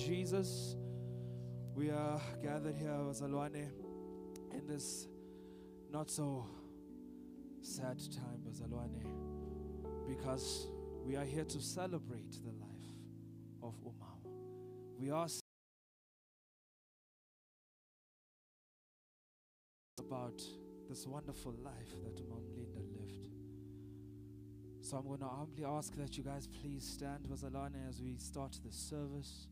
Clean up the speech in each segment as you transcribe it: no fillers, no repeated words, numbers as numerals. Jesus, we are gathered here, Wazalwane, in this not so sad time, Wazalwane, because we are here to celebrate the life of Umama. We are about this wonderful life that Mom Linda lived. So I'm going to humbly ask that you guys please stand, Wazalwane, as we start this service.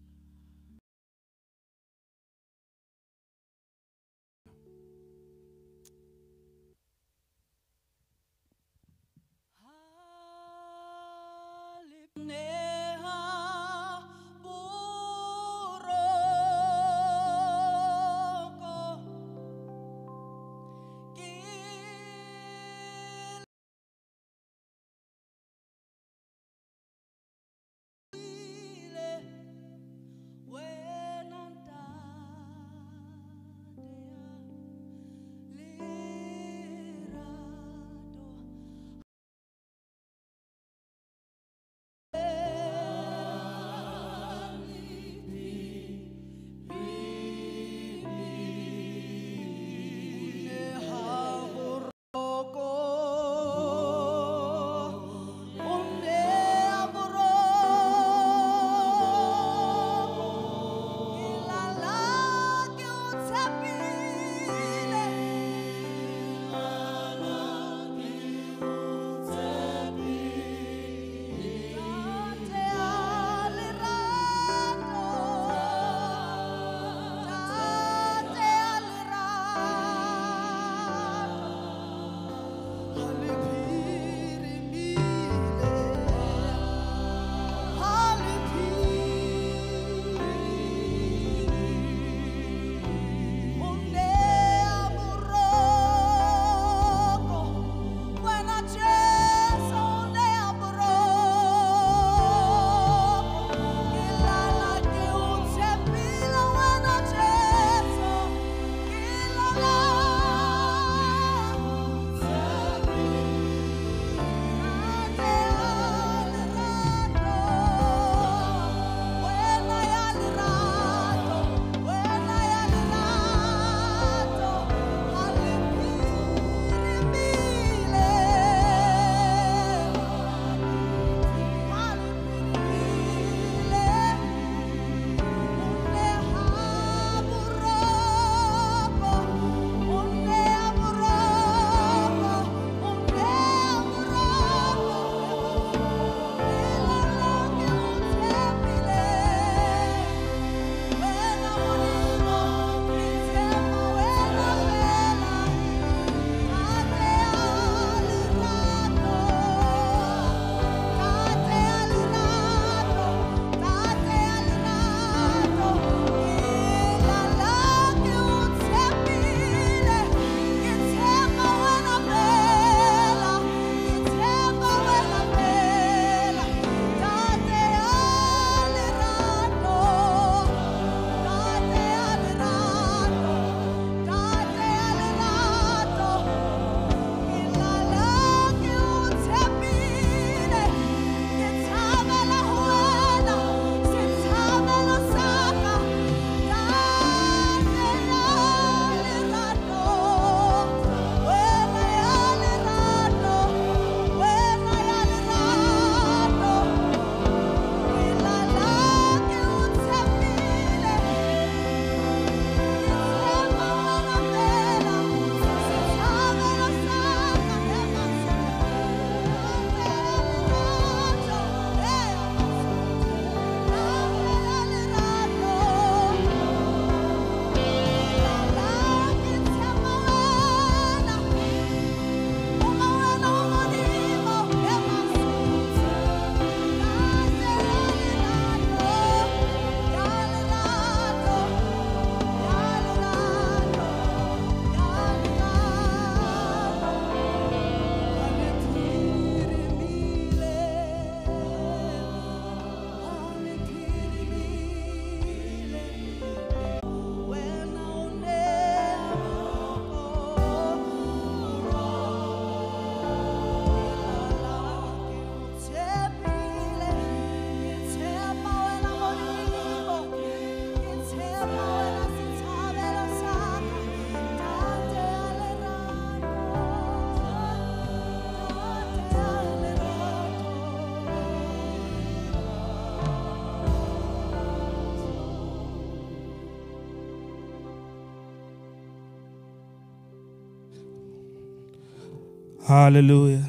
Hallelujah.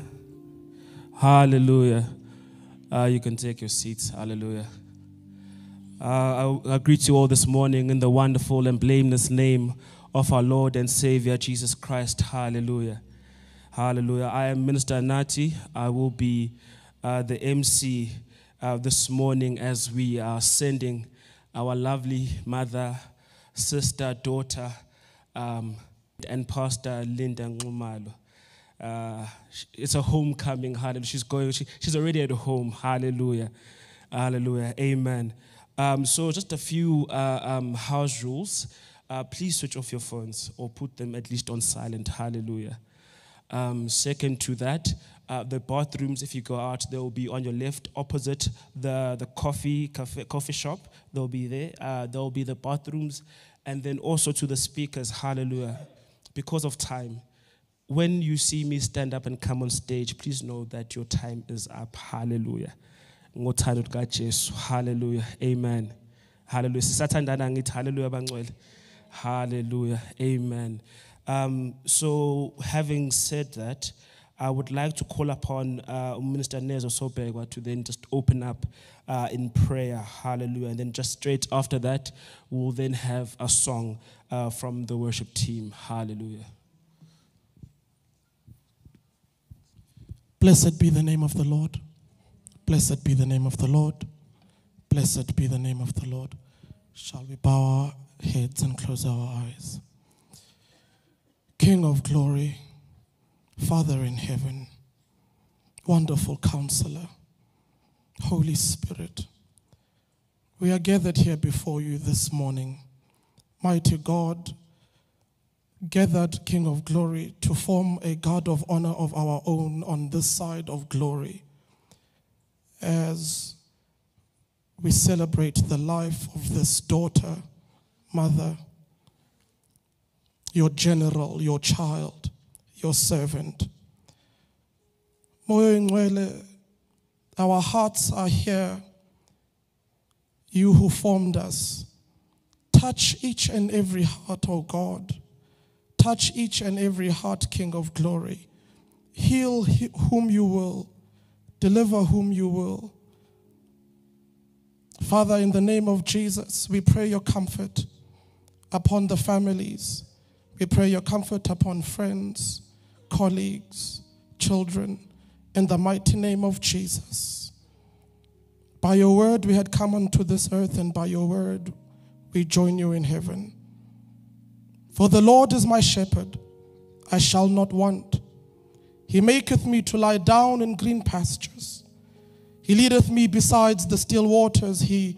Hallelujah. You can take your seats. Hallelujah. I greet you all this morning in the wonderful and blameless name of our Lord and Savior, Jesus Christ. Hallelujah. Hallelujah. I am Minister Nati. I will be the MC this morning as we are sending our lovely mother, sister, daughter, and Pastor Linda Nxumalo. It's a homecoming, hallelujah. She's going, she's already at home, hallelujah, hallelujah, amen. So just a few house rules. Please switch off your phones or put them at least on silent, hallelujah. Second to that, the bathrooms, if you go out, they will be on your left, opposite the coffee shop. They'll be there. There'll be the bathrooms, and then also to the speakers, hallelujah, because of time. When you see me stand up and come on stage, please know that your time is up. Hallelujah. Hallelujah. Amen. Hallelujah. Hallelujah. Amen. So having said that, I would like to call upon Minister Nezo Sobekwa to then just open up in prayer. Hallelujah. And then just straight after that, we'll then have a song from the worship team. Hallelujah. Blessed be the name of the Lord. Blessed be the name of the Lord. Blessed be the name of the Lord. Shall we bow our heads and close our eyes? King of glory, Father in heaven, wonderful counselor, Holy Spirit, we are gathered here before you this morning. Mighty God, gathered, King of glory, to form a guard of honor of our own on this side of glory as we celebrate the life of this daughter, mother, your general, your child, your servant. Moyo Ngwele, our hearts are here. You who formed us, touch each and every heart, O God. Touch each and every heart, King of glory. Heal whom you will. Deliver whom you will. Father, in the name of Jesus, we pray your comfort upon the families. We pray your comfort upon friends, colleagues, children, in the mighty name of Jesus. By your word we had come unto this earth, and by your word we join you in heaven. For the Lord is my shepherd, I shall not want. He maketh me to lie down in green pastures. He leadeth me beside the still waters. He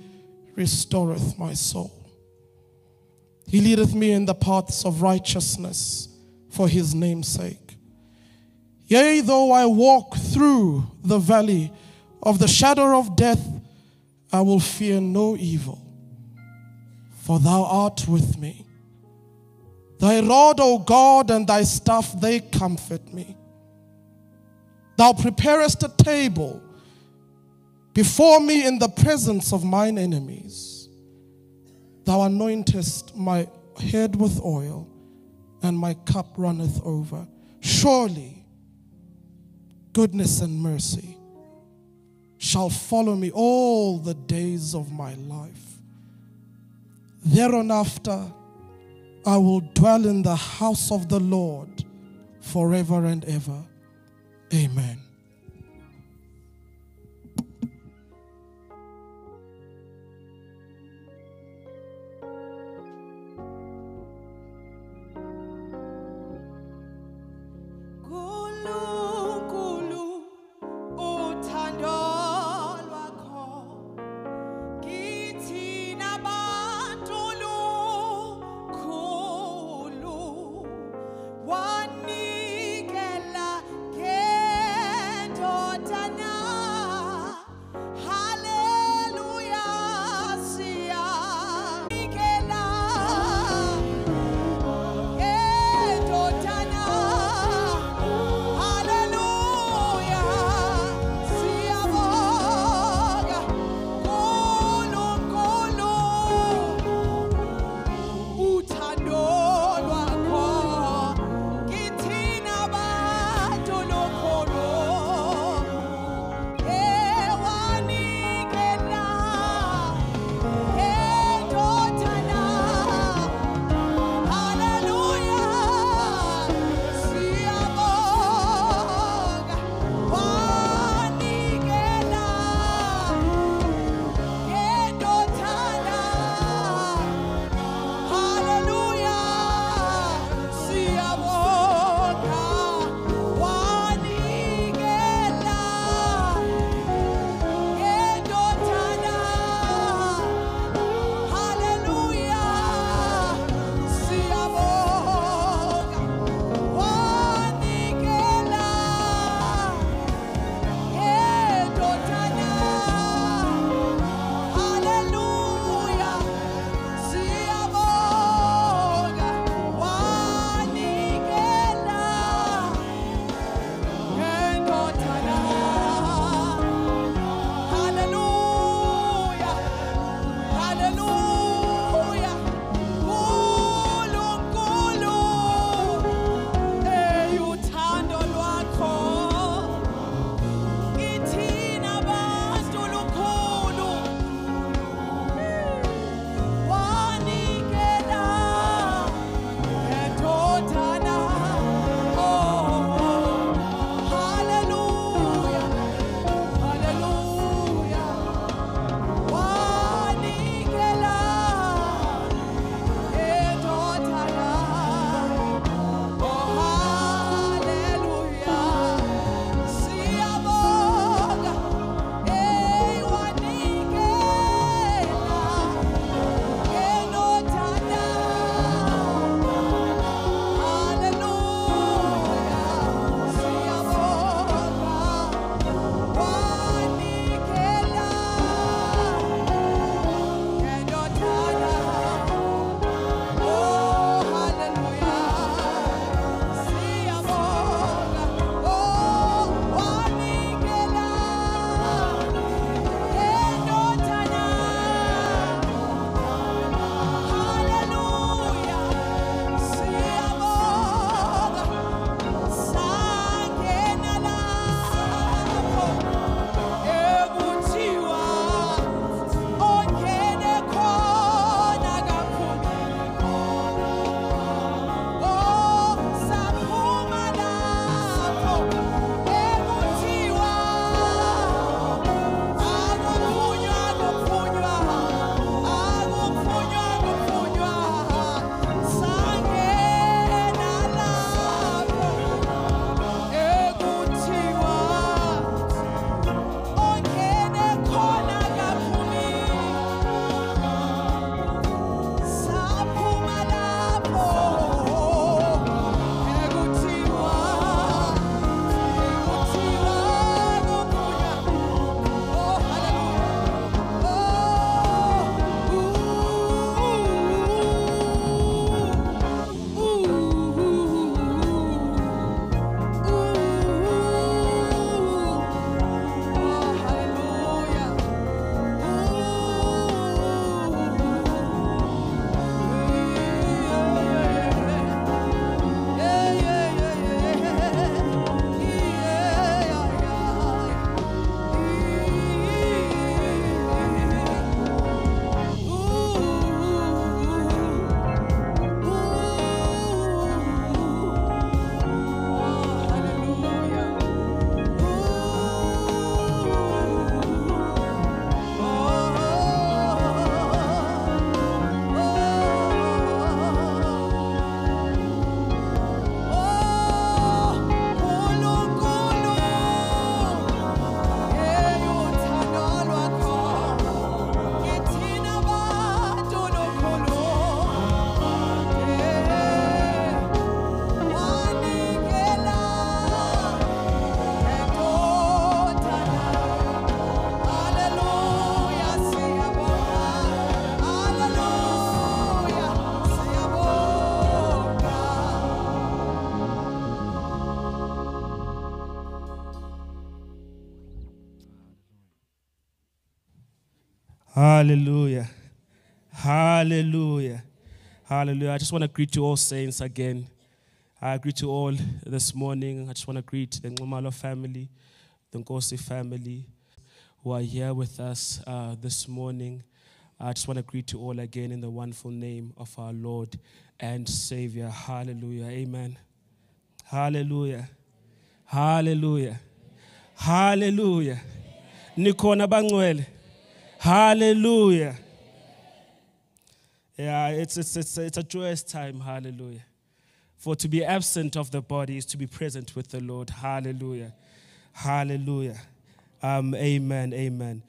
restoreth my soul. He leadeth me in the paths of righteousness for his name's sake. Yea, though I walk through the valley of the shadow of death, I will fear no evil, for thou art with me. Thy rod, O God, and thy staff, they comfort me. Thou preparest a table before me in the presence of mine enemies. Thou anointest my head with oil, and my cup runneth over. Surely goodness and mercy shall follow me all the days of my life. Thereafter, I will dwell in the house of the Lord forever and ever. Amen. Hallelujah. Hallelujah. Hallelujah. I just want to greet you all saints again. I greet you all this morning. I just want to greet the Nxumalo family, the Nkosi family who are here with us this morning. I just want to greet you all again in the wonderful name of our Lord and Savior. Hallelujah. Amen. Hallelujah. Hallelujah. Hallelujah. Nikona bangwele. Hallelujah. Yeah, it's a joyous time. Hallelujah. For to be absent of the body is to be present with the Lord. Hallelujah. Hallelujah. Amen. Amen.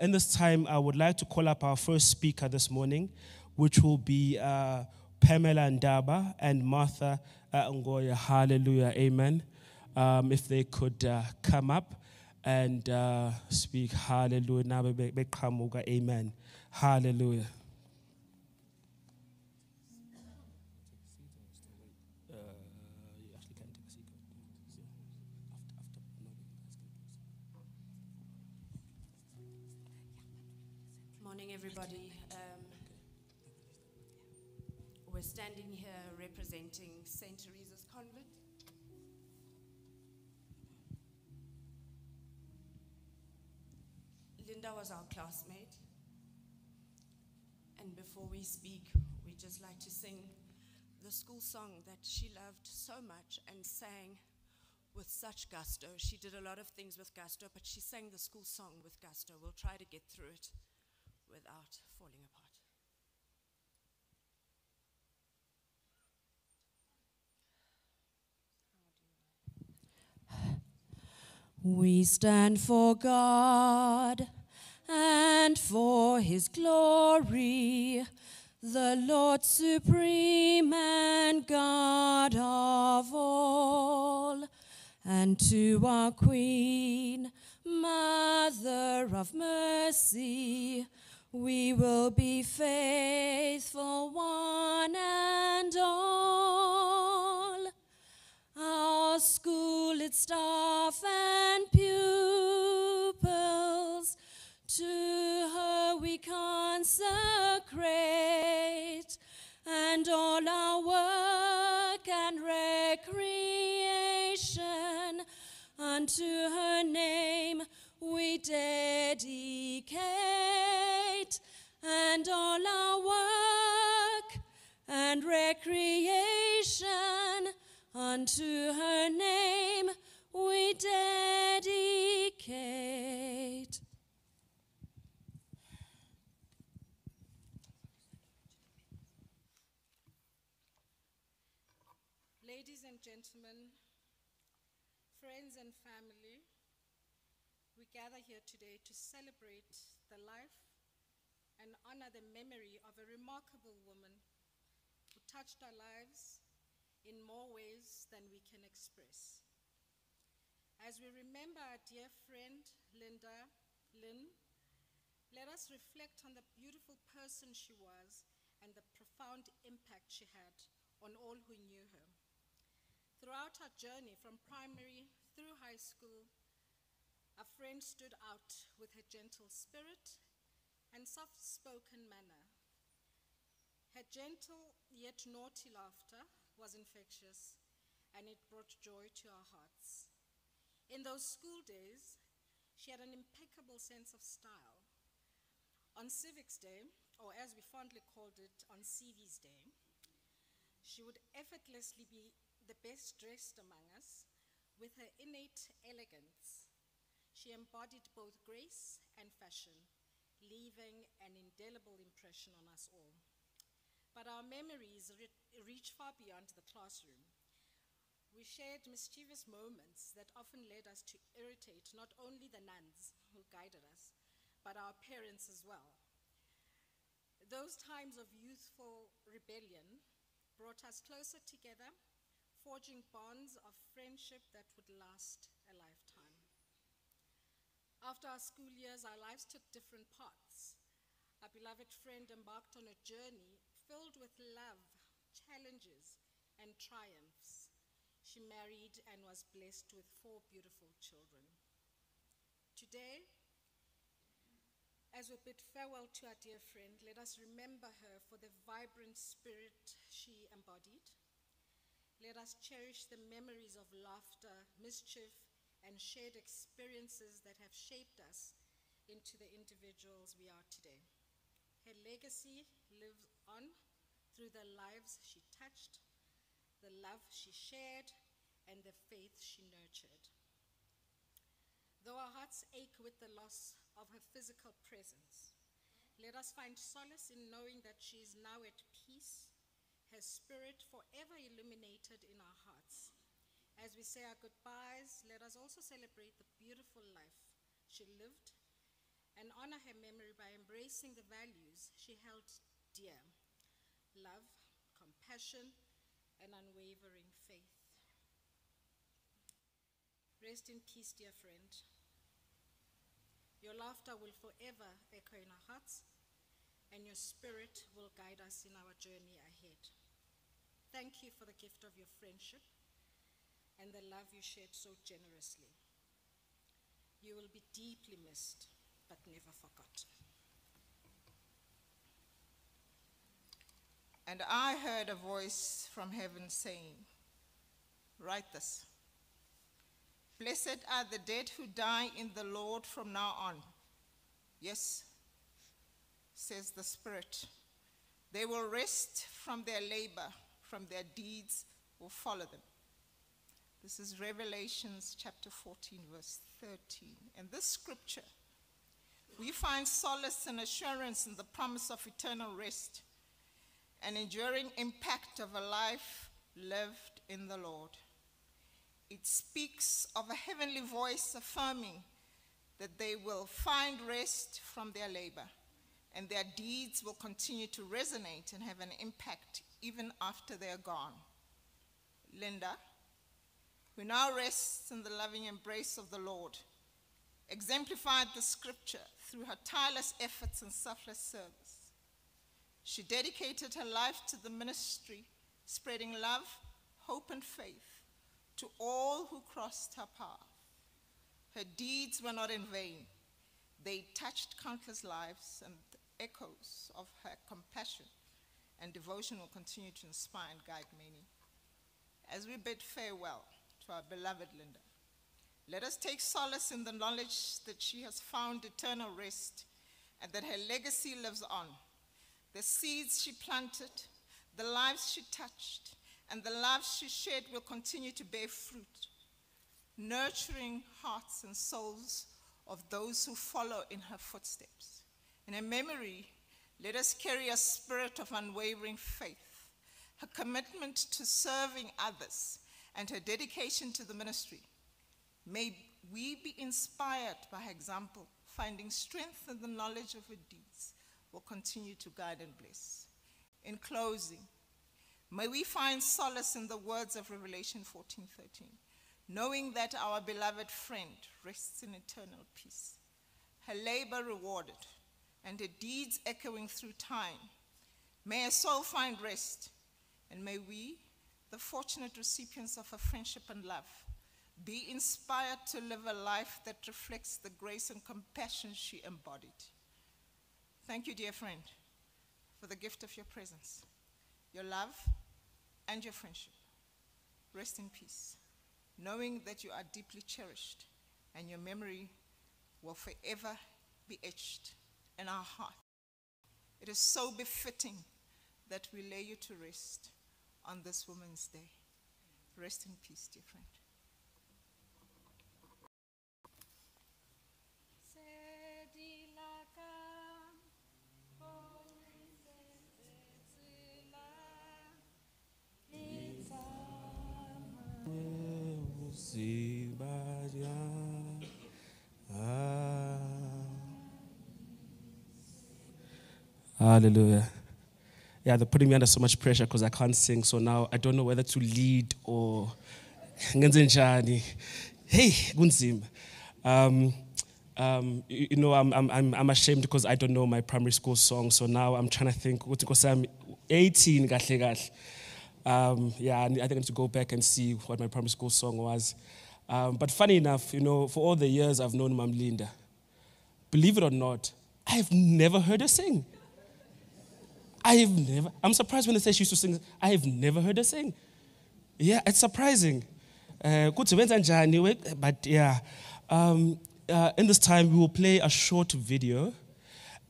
In this time, I would like to call up our first speaker this morning, which will be Pamela Ndaba and Martha Ngoya. Hallelujah. Amen. If they could come up and speak. Hallelujah. Amen. Hallelujah. Everybody, we're standing here representing St. Teresa's Convent. Linda was our classmate, and before we speak, we just like to sing the school song that she loved so much and sang with such gusto. She did a lot of things with gusto, but she sang the school song with gusto. We'll try to get through it without falling apart. We stand for God and for his glory, the Lord supreme and God of all, and to our Queen, Mother of Mercy, we will be faithful, one and all. Our school, its staff and pupils, to her we consecrate, and all our work and recreation, unto her name we dedicate, and all our work and recreation unto her name we dedicate. Ladies and gentlemen, friends and family, we gather here today to celebrate the life and honor the memory of a remarkable woman who touched our lives in more ways than we can express. As we remember our dear friend Linda, Lynn, let us reflect on the beautiful person she was and the profound impact she had on all who knew her. Throughout our journey from primary through high school, our friend stood out with her gentle spirit and soft-spoken manner. Her gentle yet naughty laughter was infectious, and it brought joy to our hearts. In those school days, she had an impeccable sense of style. On Civics Day, or as we fondly called it, on CV's Day, she would effortlessly be the best dressed among us with her innate elegance. She embodied both grace and fashion, leaving an indelible impression on us all. But our memories reach far beyond the classroom. We shared mischievous moments that often led us to irritate not only the nuns who guided us, but our parents as well. Those times of youthful rebellion brought us closer together, forging bonds of friendship that would last a lifetime. After our school years, our lives took different paths. Our beloved friend embarked on a journey filled with love, challenges, and triumphs. She married and was blessed with 4 beautiful children. Today, As we bid farewell to our dear friend, let us remember her for the vibrant spirit she embodied. Let us cherish the memories of laughter, mischief, and shared experiences that have shaped us into the individuals we are today. Her legacy lives on through the lives she touched, the love she shared, and the faith she nurtured. Though our hearts ache with the loss of her physical presence, let us find solace in knowing that she is now at peace, her spirit forever illuminated in our hearts. As we say our goodbyes, let us also celebrate the beautiful life she lived and honor her memory by embracing the values she held dear: love, compassion, and unwavering faith. Rest in peace, dear friend. Your laughter will forever echo in our hearts, and your spirit will guide us in our journey ahead. Thank you for the gift of your friendship and the love you shared so generously. You will be deeply missed, but never forgotten. And I heard a voice from heaven saying, "Write this. Blessed are the dead who die in the Lord from now on. Yes, says the Spirit. They will rest from their labor, from their deeds will follow them." This is Revelations chapter 14, verse 13. In this scripture, we find solace and assurance in the promise of eternal rest, an enduring impact of a life lived in the Lord. It speaks of a heavenly voice affirming that they will find rest from their labor, and their deeds will continue to resonate and have an impact even after they are gone. Linda, who now rests in the loving embrace of the Lord, exemplified the scripture through her tireless efforts and selfless service. She dedicated her life to the ministry, spreading love, hope, and faith to all who crossed her path. Her deeds were not in vain. They touched countless lives, and echoes of her compassion and devotion will continue to inspire and guide many. As we bid farewell to our beloved Linda, let us take solace in the knowledge that she has found eternal rest and that her legacy lives on. The seeds she planted, the lives she touched, and the love she shared will continue to bear fruit, nurturing hearts and souls of those who follow in her footsteps. In her memory, let us carry a spirit of unwavering faith. Her commitment to serving others and her dedication to the ministry. May we be inspired by her example, finding strength in the knowledge of her deeds will continue to guide and bless. In closing, may we find solace in the words of Revelation 14:13, knowing that our beloved friend rests in eternal peace, her labor rewarded, and her deeds echoing through time. May her soul find rest, and may we, the fortunate recipients of her friendship and love, be inspired to live a life that reflects the grace and compassion she embodied. Thank you, dear friend, for the gift of your presence, your love, and your friendship. Rest in peace, knowing that you are deeply cherished and your memory will forever be etched in our heart. It is so befitting that we lay you to rest on this Women's Day. Rest in peace, dear friend. Hallelujah. Yeah, they're putting me under so much pressure because I can't sing, so now I don't know whether to lead or... Hey, Gunzim. You know, I'm ashamed because I don't know my primary school song, so now I'm trying to think, because I'm 18, yeah, I think I need to go back and see what my primary school song was. But funny enough, you know, for all the years I've known Mam Linda, believe it or not, I've never heard her sing. I'm surprised when they say she used to sing. I've never heard her sing. Yeah, it's surprising. But yeah, in this time we will play a short video,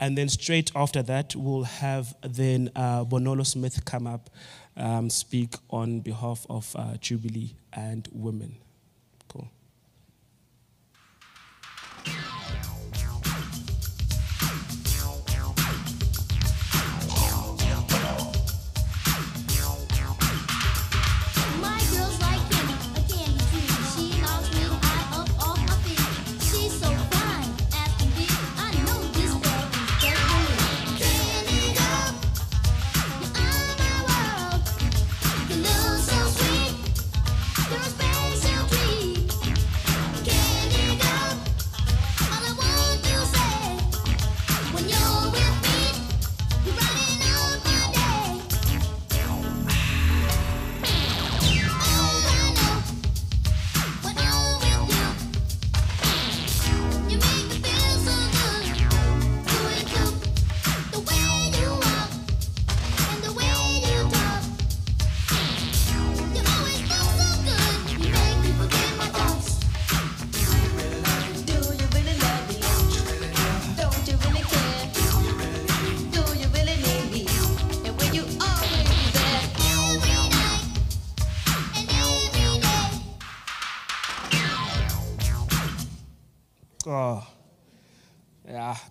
and then straight after that we'll have then Bonolo Smith come up, speak on behalf of Jubilee and women. Cool.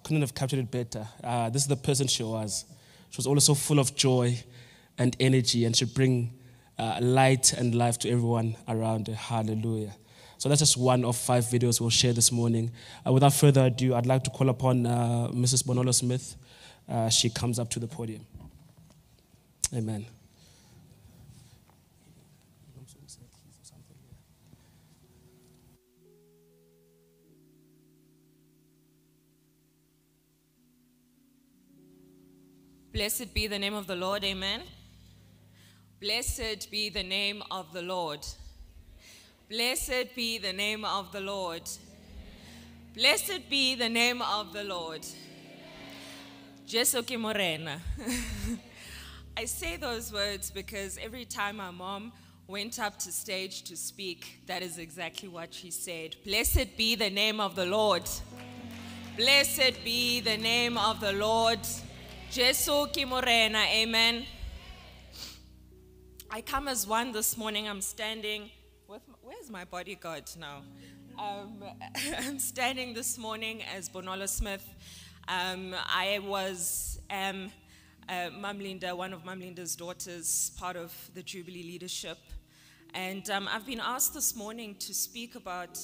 Couldn't have captured it better. This is the person she was. She was always so full of joy and energy, and she'd bring light and life to everyone around her. Hallelujah. So that's just one of 5 videos we'll share this morning. Without further ado, I'd like to call upon Mrs. Bonolo Smith. She comes up to the podium. Amen. Blessed be the name of the Lord, amen. Blessed be the name of the Lord. Blessed be the name of the Lord. Blessed be the name of the Lord. Jesu ke Morena. I say those words because every time my mom went up to stage to speak, that is exactly what she said. Blessed be the name of the Lord. Blessed be the name of the Lord. Jesu ke Morena, amen. I come as one this morning. I'm standing with, where's my bodyguard now? I'm standing this morning as Bonolo Smith. I was Mum Linda, one of Mum Linda's daughters, part of the Jubilee leadership. And I've been asked this morning to speak about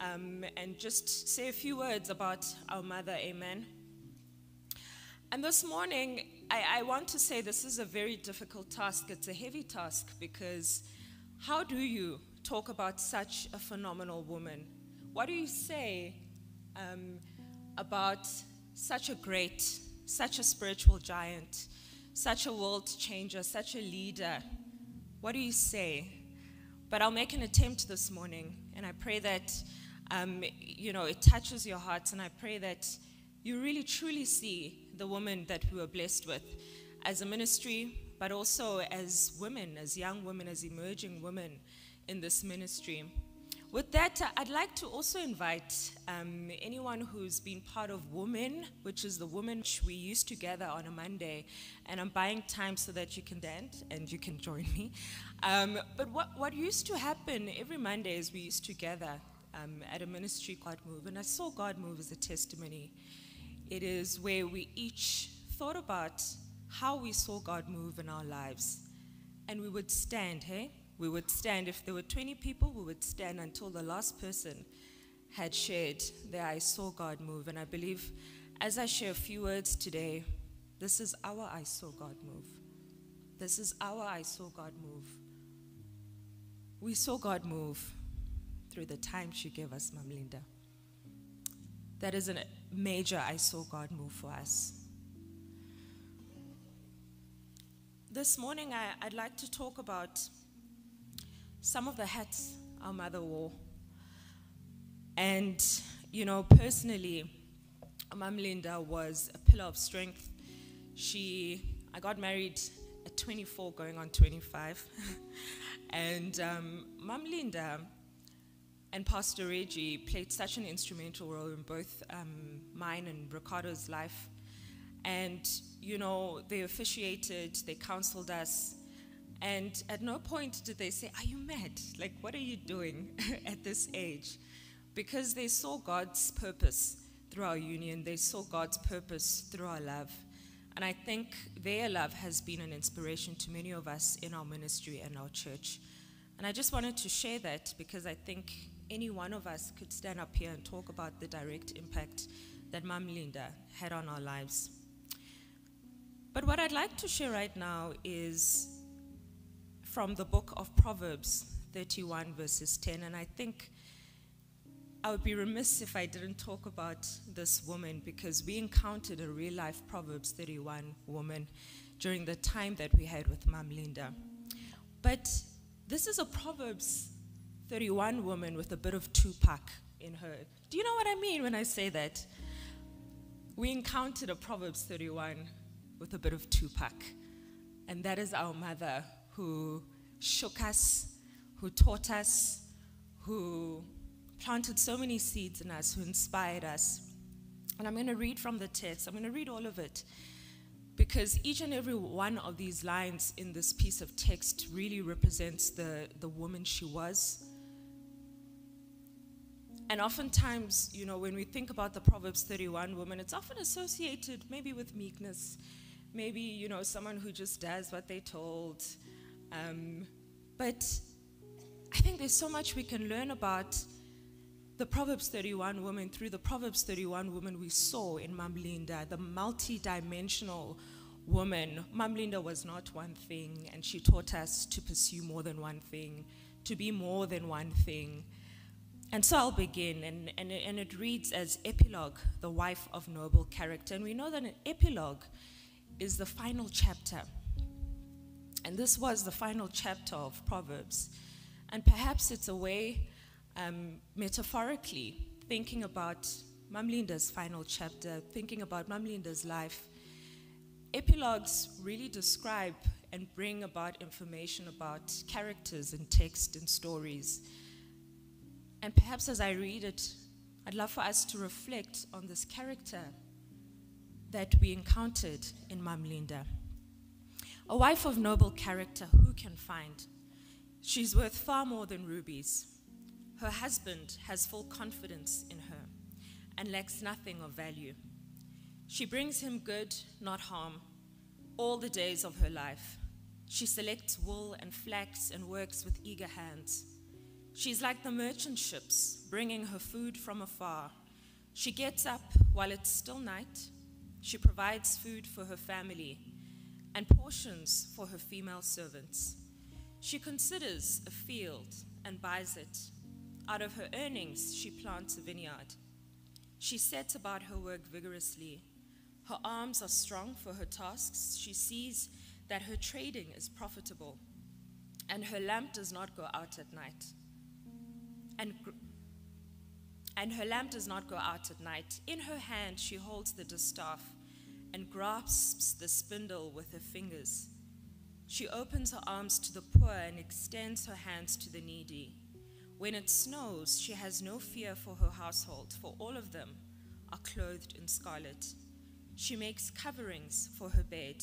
and just say a few words about our mother, amen. And this morning, I want to say this is a very difficult task. It's a heavy task because how do you talk about such a phenomenal woman? What do you say about such a great, such a spiritual giant, such a world changer, such a leader? What do you say? But I'll make an attempt this morning, and I pray that you know, it touches your hearts, and I pray that you really truly see the woman that we were blessed with as a ministry, but also as women, as young women, as emerging women in this ministry. With that, I'd like to also invite anyone who's been part of Women, which is the women we used to gather on a Monday, and I'm buying time so that you can dance and you can join me. But what used to happen every Monday is we used to gather at a ministry, God Move, and I saw God Move as a testimony. It is where we each thought about how we saw God move in our lives. And we would stand, hey? We would stand. If there were 20 people, we would stand until the last person had shared that I saw God move. And I believe as I share a few words today, this is our I saw God move. This is our I saw God move. We saw God move through the time she gave us, Mum Linda. That is an major I saw God move for us. This morning, I'd like to talk about some of the hats our mother wore. And, you know, personally, Mum Linda was a pillar of strength. I got married at 24, going on 25. And Mum Linda and Pastor Reggie played such an instrumental role in both mine and Ricardo's life. And, you know, they officiated, they counseled us, and at no point did they say, "Are you mad? Like, what are you doing at this age?" Because they saw God's purpose through our union. They saw God's purpose through our love. And I think their love has been an inspiration to many of us in our ministry and our church. And I just wanted to share that because I think any one of us could stand up here and talk about the direct impact that Mum Linda had on our lives. But what I'd like to share right now is from the book of Proverbs 31 verses 10. And I think I would be remiss if I didn't talk about this woman, because we encountered a real life Proverbs 31 woman during the time that we had with Mum Linda. But this is a Proverbs 31 woman with a bit of Tupac in her. Do you know what I mean when I say that? We encountered a Proverbs 31 with a bit of Tupac, and that is our mother, who shook us, who taught us, who planted so many seeds in us, who inspired us. And I'm going to read from the text. I'm going to read all of it, because each and every one of these lines in this piece of text really represents the woman she was. And oftentimes, you know, when we think about the Proverbs 31 woman, it's often associated maybe with meekness, maybe, you know, someone who just does what they're told. But I think there's so much we can learn about the Proverbs 31 woman through the Proverbs 31 woman we saw in Mum Linda, the multi-dimensional woman. Mum Linda was not one thing, and she taught us to pursue more than one thing, to be more than one thing. And so I'll begin, and it reads as epilogue, the wife of noble character. And we know that an epilogue is the final chapter. And this was the final chapter of Proverbs. And perhaps it's a way metaphorically thinking about Mum Linda's final chapter, thinking about Mum Linda's life. Epilogues really describe and bring about information about characters and text and stories. And perhaps as I read it, I'd love for us to reflect on this character that we encountered in Mum Linda. A wife of noble character, who can find? She's worth far more than rubies. Her husband has full confidence in her and lacks nothing of value. She brings him good, not harm, all the days of her life. She selects wool and flax and works with eager hands. She's like the merchant ships, bringing her food from afar. She gets up while it's still night. She provides food for her family and portions for her female servants. She considers a field and buys it. Out of her earnings, she plants a vineyard. She sets about her work vigorously. Her arms are strong for her tasks. She sees that her trading is profitable, and her lamp does not go out at night. And her lamp does not go out at night. In her hand, she holds the distaff and grasps the spindle with her fingers. She opens her arms to the poor and extends her hands to the needy. When it snows, she has no fear for her household, for all of them are clothed in scarlet. She makes coverings for her bed.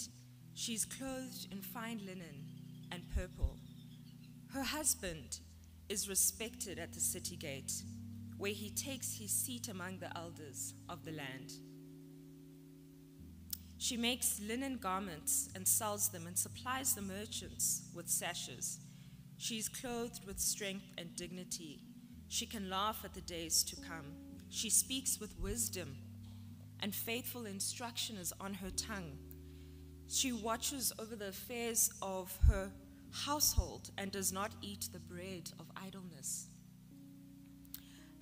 She is clothed in fine linen and purple. Her husband is respected at the city gate, where he takes his seat among the elders of the land. She makes linen garments and sells them and supplies the merchants with sashes. She is clothed with strength and dignity. She can laugh at the days to come. She speaks with wisdom, and faithful instruction is on her tongue. She watches over the affairs of her household and does not eat the bread of idleness.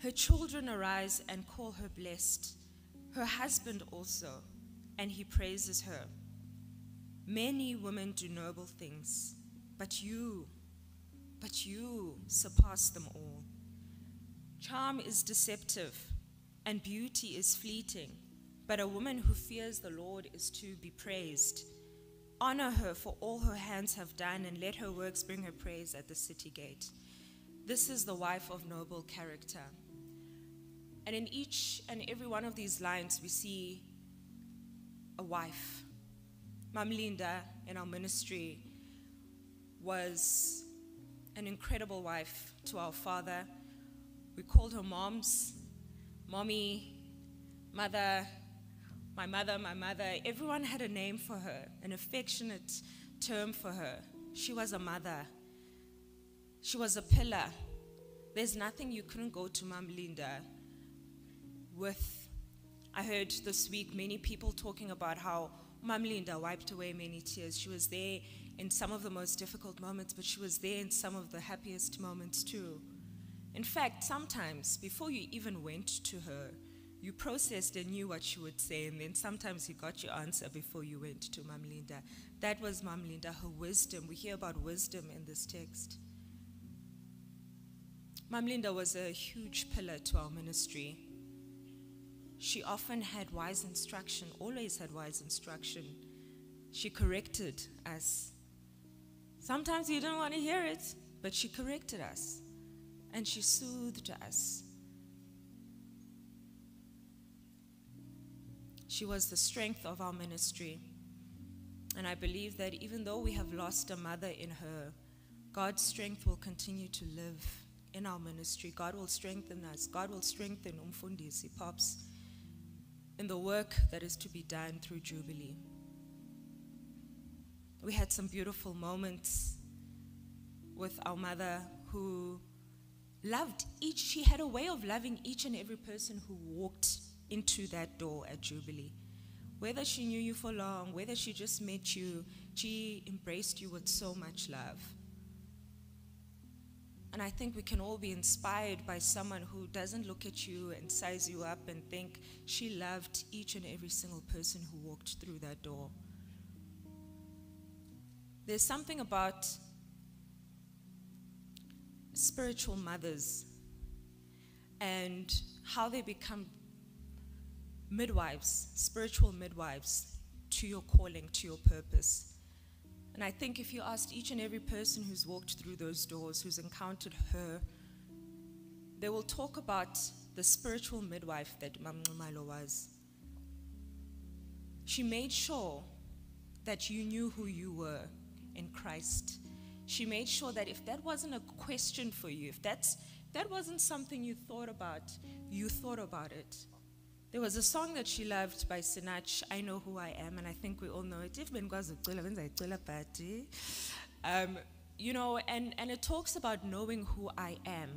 Her children arise and call her blessed, her husband also, and he praises her. Many women do noble things, but you surpass them all. Charm is deceptive, and beauty is fleeting, but a woman who fears the Lord is to be praised. Honor her for all her hands have done, and let her works bring her praise at the city gate. This is the wife of noble character. And in each and every one of these lines, we see a wife. Mam Linda in our ministry was an incredible wife to our father. We called her moms, mommy, mother, my mother, my mother. Everyone had a name for her, an affectionate term for her. She was a mother. She was a pillar. There's nothing you couldn't go to Mam Linda with. I heard this week many people talking about how Mam Linda wiped away many tears. She was there in some of the most difficult moments, but she was there in some of the happiest moments too. In fact, sometimes before you even went to her, you processed and knew what she would say, and then sometimes you got your answer before you went to Mam Linda. That was Mam Linda, her wisdom. We hear about wisdom in this text. Mam Linda was a huge pillar to our ministry. She often had wise instruction, always had wise instruction. She corrected us. Sometimes you didn't want to hear it, but she corrected us, and she soothed us. She was the strength of our ministry. And I believe that even though we have lost a mother in her, God's strength will continue to live in our ministry. God will strengthen us. God will strengthen Umfundisi Pops in the work that is to be done through Jubilee. We had some beautiful moments with our mother who loved each. She had a way of loving each and every person who walked into that door at Jubilee. Whether she knew you for long, whether she just met you, she embraced you with so much love. And I think we can all be inspired by someone who doesn't look at you and size you up and think she loved each and every single person who walked through that door. There's something about spiritual mothers and how they become midwives, spiritual midwives, to your calling, to your purpose. And I think if you asked each and every person who's walked through those doors, who's encountered her, they will talk about the spiritual midwife that Mam Nxumalo was. She made sure that you knew who you were in Christ. She made sure that if that wasn't a question for you, if that wasn't something you thought about it. There was a song that she loved by Sinach, I Know Who I Am, and I think we all know it. You know, and it talks about knowing who I am.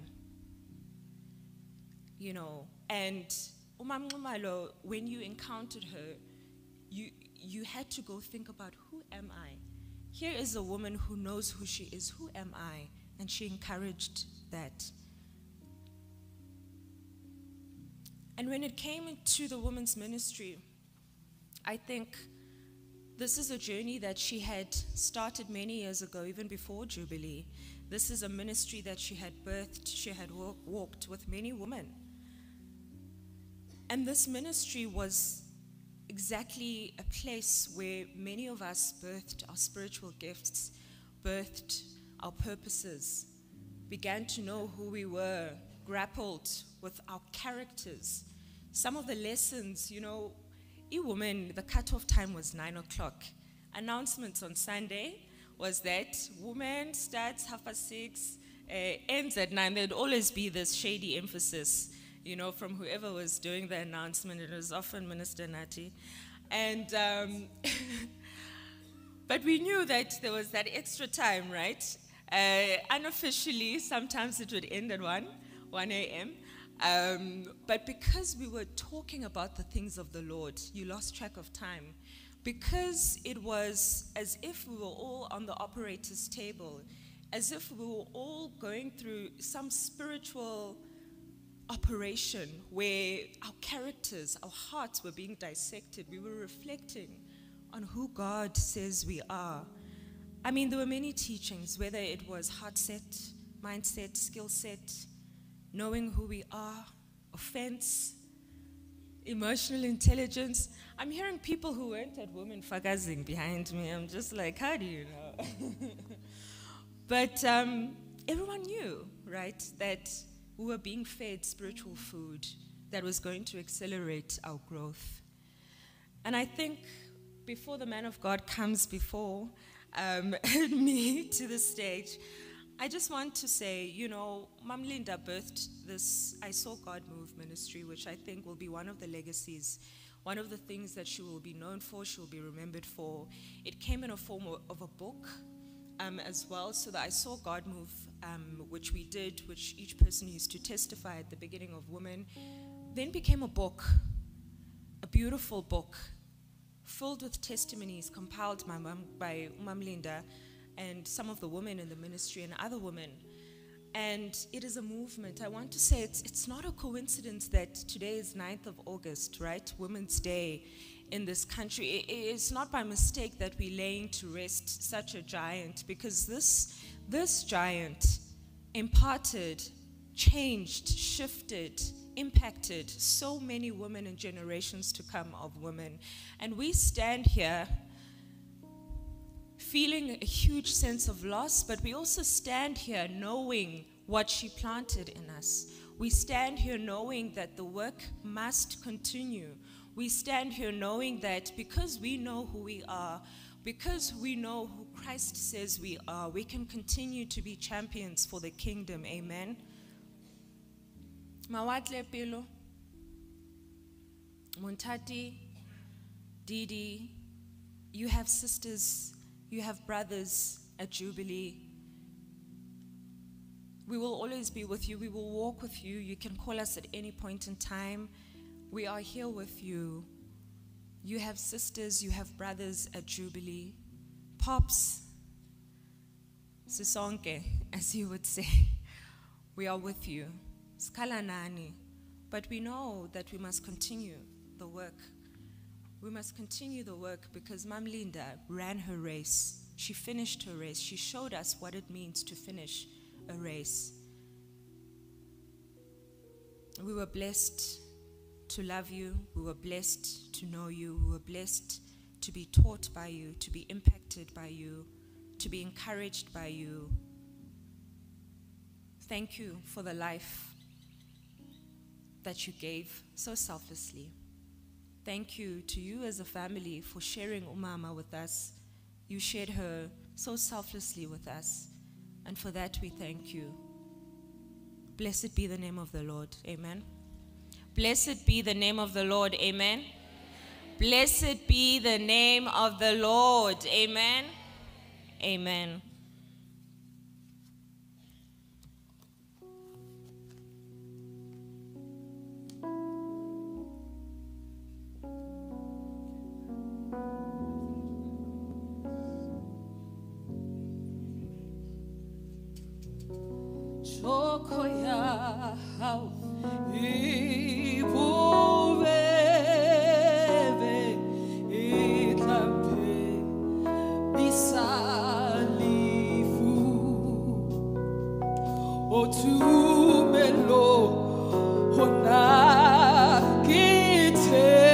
You know, and Mam Nxumalo, when you encountered her, you had to go think about, who am I? Here is a woman who knows who she is. Who am I? And she encouraged that. And when it came to the women's ministry, I think this is a journey that she had started many years ago, even before Jubilee. This is a ministry that she had birthed. She had walked with many women. And this ministry was exactly a place where many of us birthed our spiritual gifts, birthed our purposes, began to know who we were, grappled with our characters. Some of the lessons, you know, women, the cutoff time was 9 o'clock. Announcements on Sunday was that women starts 6:30, ends at 9. There'd always be this shady emphasis, you know, from whoever was doing the announcement. It was often Minister Nati. And, but we knew that there was that extra time, right? Unofficially, sometimes it would end at 1 a.m. But because we were talking about the things of the Lord, you lost track of time. Because it was as if we were all on the operator's table, as if we were all going through some spiritual operation where our characters, our hearts were being dissected. We were reflecting on who God says we are. I mean, there were many teachings, whether it was heart set, mindset, skill set, knowing who we are, offense, emotional intelligence. I'm hearing people who weren't at Women Fagazing behind me. I'm just like, how do you know? But everyone knew, right, that we were being fed spiritual food that was going to accelerate our growth. And I think before the man of God comes before me to the stage, I just want to say, you know, Mom Linda birthed this I Saw God Move ministry, which I think will be one of the legacies, one of the things that she will be known for, she will be remembered for. It came in a form of a book as well, so that I Saw God Move, which we did, which each person used to testify at the beginning of Women, then became a book, a beautiful book, filled with testimonies compiled by Mom Linda and some of the women in the ministry and other women. And it is a movement. I want to say it's not a coincidence that today is 9th of August, right? Women's Day in this country. It's not by mistake that we're laying to rest such a giant, because this giant imparted, changed, shifted, impacted so many women and generations to come of women. And we stand here feeling a huge sense of loss, but we also stand here knowing what she planted in us. We stand here knowing that the work must continue. We stand here knowing that because we know who we are, because we know who Christ says we are, we can continue to be champions for the kingdom. Amen. Mawatle Pelo, Muntati, Didi, you have sisters, you have brothers at Jubilee. We will always be with you. We will walk with you. You can call us at any point in time. We are here with you. You have sisters, you have brothers at Jubilee. Pops, Sisonke, as you would say, we are with you. Skalanani. But we know that we must continue the work. We must continue the work because Mom Linda ran her race. She finished her race. She showed us what it means to finish a race. We were blessed to love you. We were blessed to know you. We were blessed to be taught by you, to be impacted by you, to be encouraged by you. Thank you for the life that you gave so selflessly. Thank you to you as a family for sharing Umama with us. You shared her so selflessly with us, and for that we thank you. Blessed be the name of the Lord. Amen. Blessed be the name of the Lord. Amen. Amen. Blessed be the name of the Lord. Amen. Amen. Chokoya how Lord, I can tell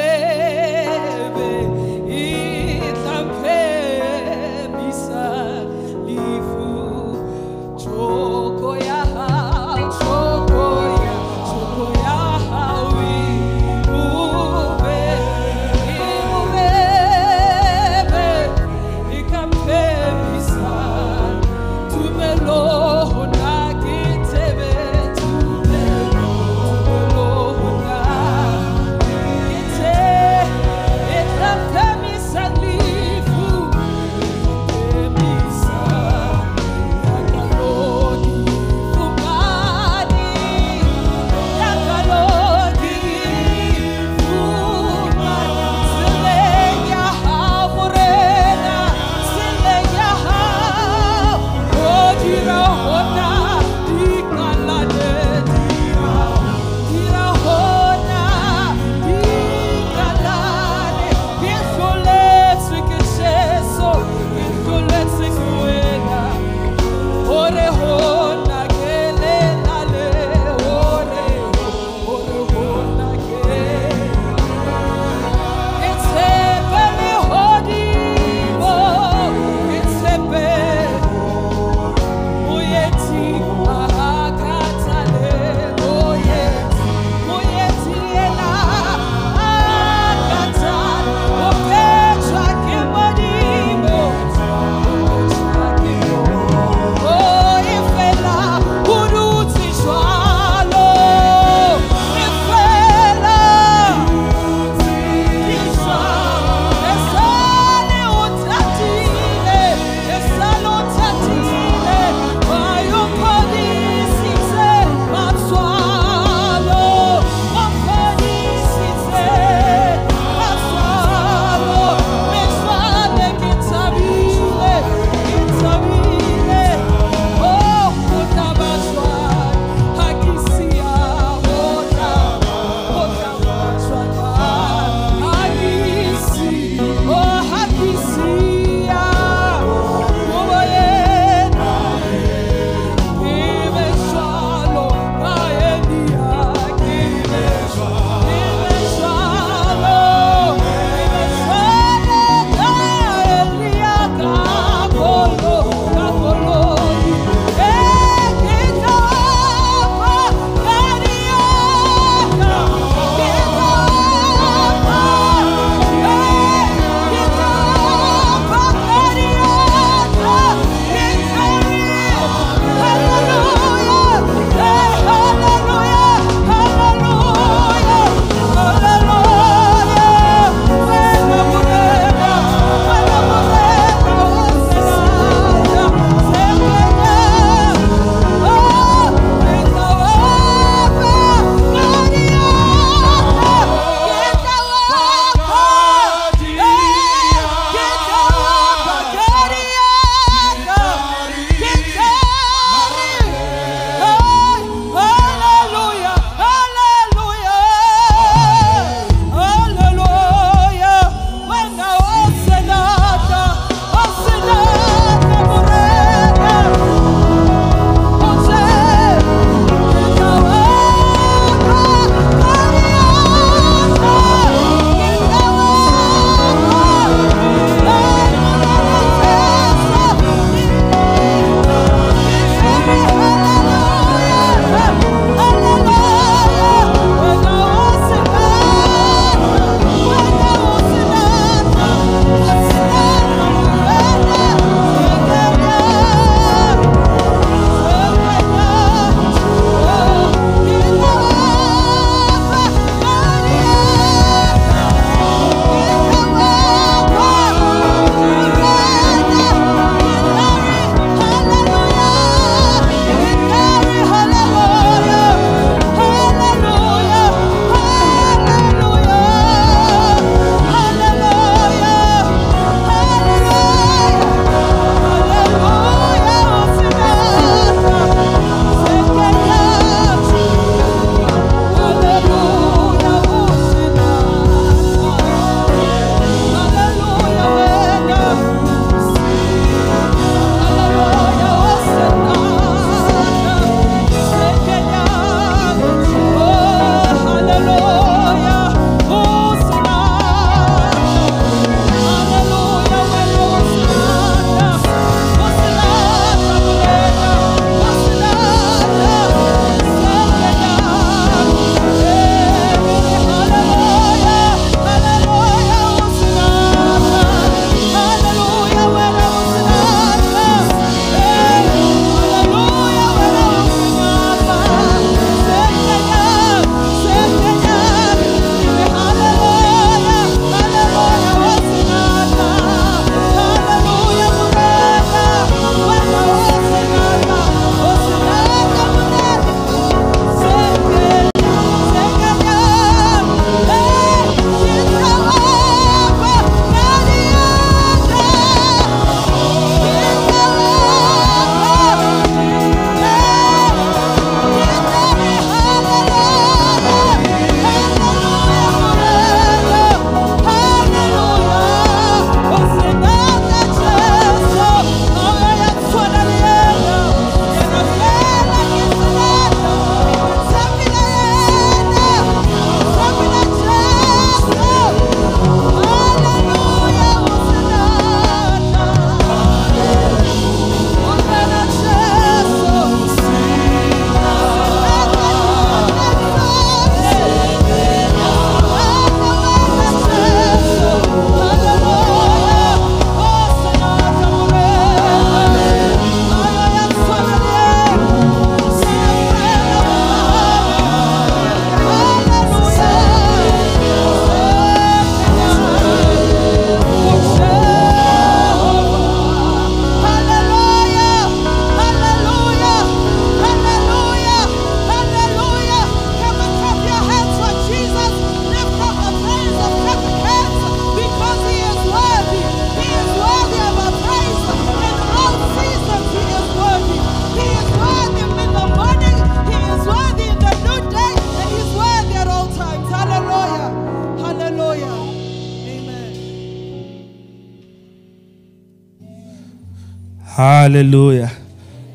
Hallelujah.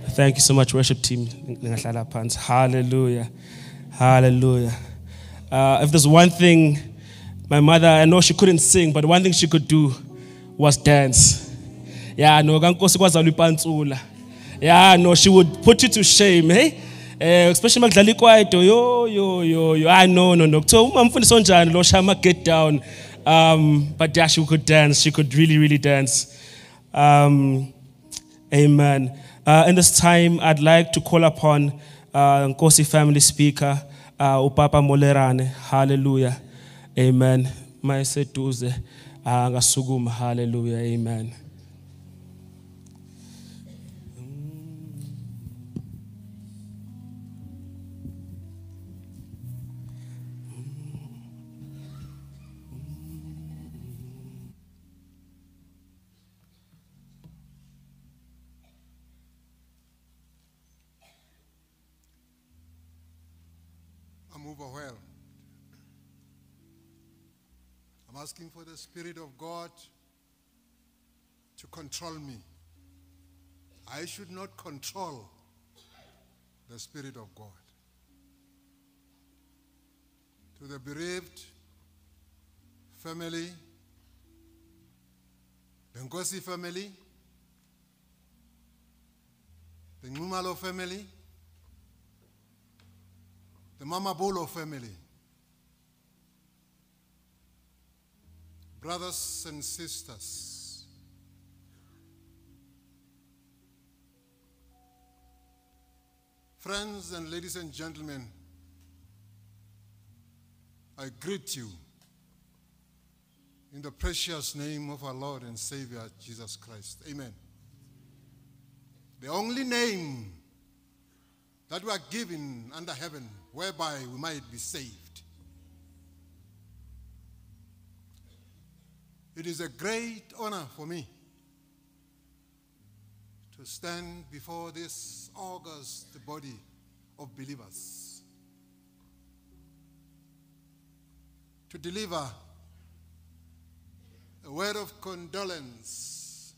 Thank you so much, worship team. Hallelujah. Hallelujah. If there's one thing my mother, I know she couldn't sing, but one thing she could do was dance. Yeah, no, Ngcosi kwazalupantsula. Yeah, no, she would put you to shame, hey? Especially magdali kwaito, yo. I no. So umfundisa njani lo shama get down. But yeah, she could dance. She could really, really dance. Amen. In this time, I'd like to call upon Nkosi family speaker, Upapa Molerane. Hallelujah. Amen. Hallelujah. Amen. Asking for the Spirit of God to control me. I should not control the Spirit of God. To the bereaved family, the Ngcosi family, the Nxumalo family, the Mamabolo family, brothers and sisters, friends and ladies and gentlemen, I greet you in the precious name of our Lord and Savior, Jesus Christ. Amen. The only name that we are given under heaven whereby we might be saved. It is a great honor for me to stand before this august body of believers to deliver a word of condolence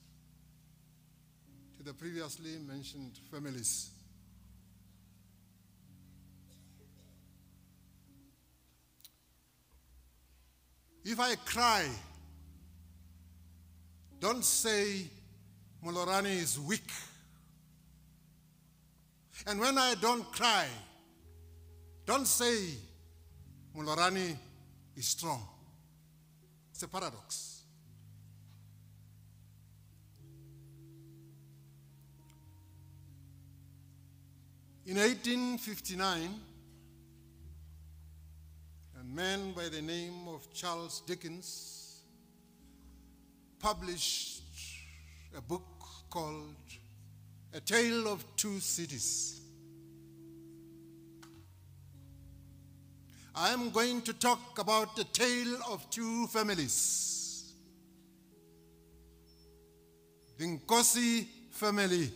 to the previously mentioned families. If I cry, don't say Molerane is weak. And when I don't cry, don't say Molerane is strong. It's a paradox. In 1859, a man by the name of Charles Dickens published a book called A Tale of Two Cities. I am going to talk about the tale of two families. The Ngcosi family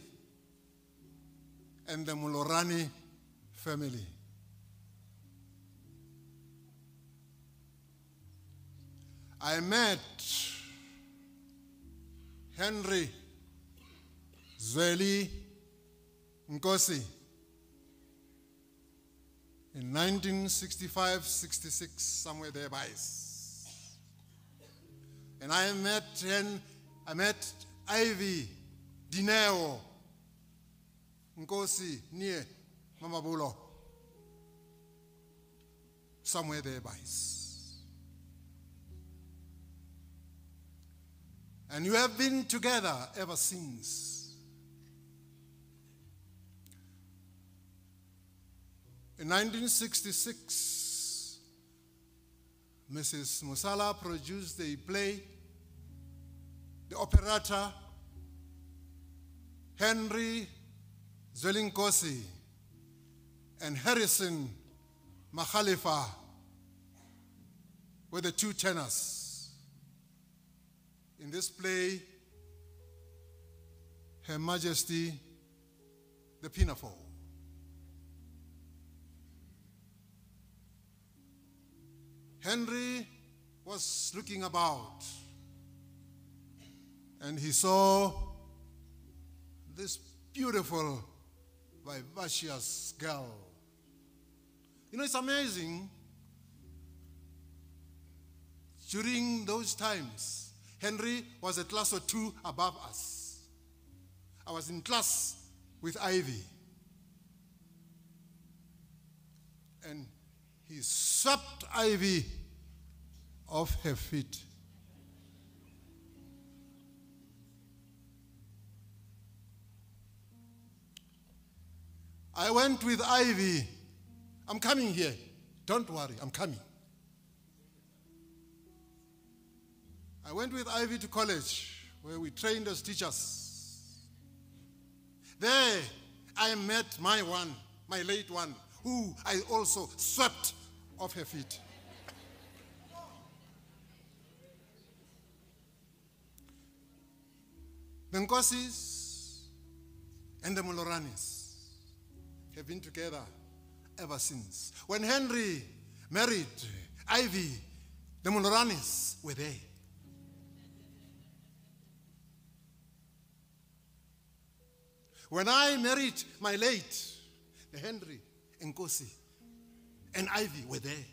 and the Molerane family. I met Henry Zweli Nkosi in 1965-66, somewhere thereby. And I met Ivy Dineo Nkosi near Mamabolo, somewhere thereby. And you have been together ever since. In 1966, Mrs. Musala produced a play, the operetta, Henry Zweli Nkosi and Harrison Makhalifa were the two tenors. In this play, Her Majesty, the Pinafore. Henry was looking about and he saw this beautiful, vivacious girl. You know, it's amazing. During those times, Henry was a class or two above us. I was in class with Ivy. And he swept Ivy off her feet. I went with Ivy. I'm coming here. Don't worry, I'm coming. I went with Ivy to college where we trained as teachers. There I met my late one, who I also swept off her feet. The Ngcosis and the Moleranes have been together ever since. When Henry married Ivy, the Moleranes were there. When I married my late, the Henry Nkosi and Ivy were there.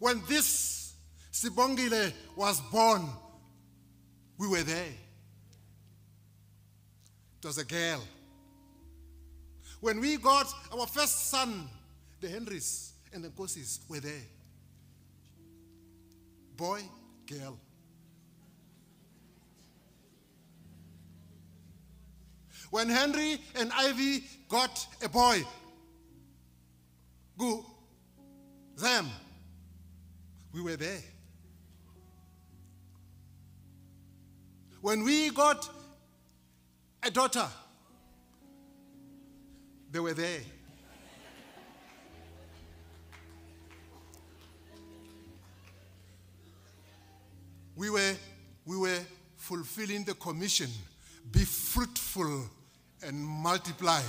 When this Sibongile was born, we were there. It was a girl. When we got our first son, the Henrys and the Nkosis were there. Boy, girl. When Henry and Ivy got a boy, we were there. When we got a daughter, they were there. We were fulfilling the commission, be fruitful and multiply.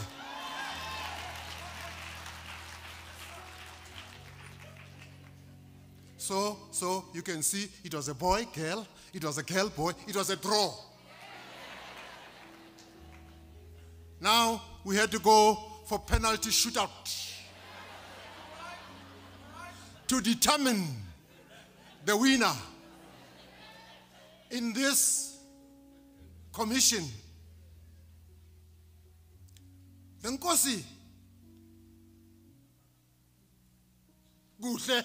So you can see it was a boy, girl, it was a girl, boy, it was a draw. Now we had to go for penalty shootout to determine the winner. In this commission, the Ngcosi, Kuhle,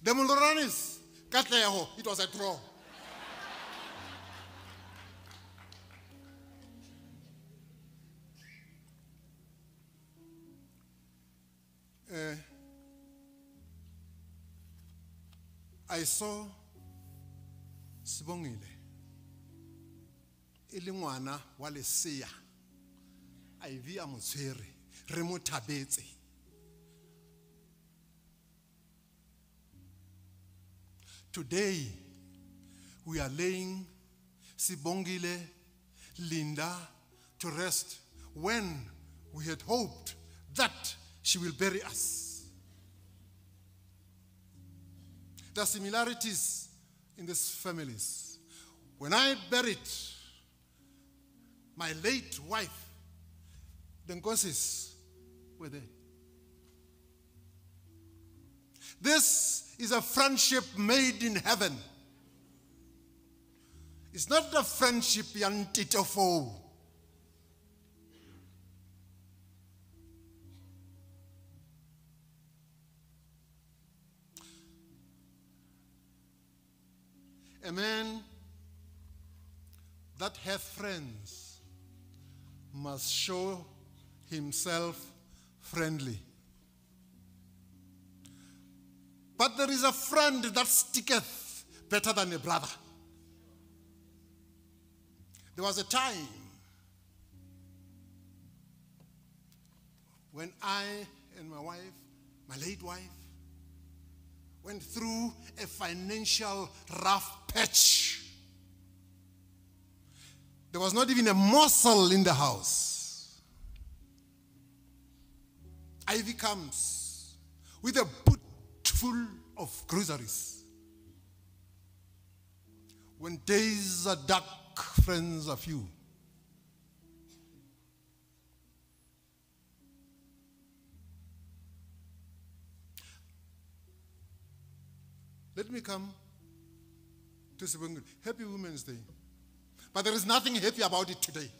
the Moleranes, Katleho, it was a draw. I saw Sibongile. Ilingwana wale siya. Ivy amutswere re mothabetse. Today we are laying Sibongile Linda to rest when we had hoped that she will bury us. There are similarities in these families. When I buried my late wife, the Nkosis were there. This is a friendship made in heaven. It's not the friendship yantitofo. A man that hath friends must show himself friendly. But there is a friend that sticketh better than a brother. There was a time when I and my wife, my late wife, went through a financial rough patch. There was not even a morsel in the house. Ivy comes with a boot full of groceries. When days are dark, friends are few. Let me come to Sibongile. Happy Women's Day. But there is nothing happy about it today.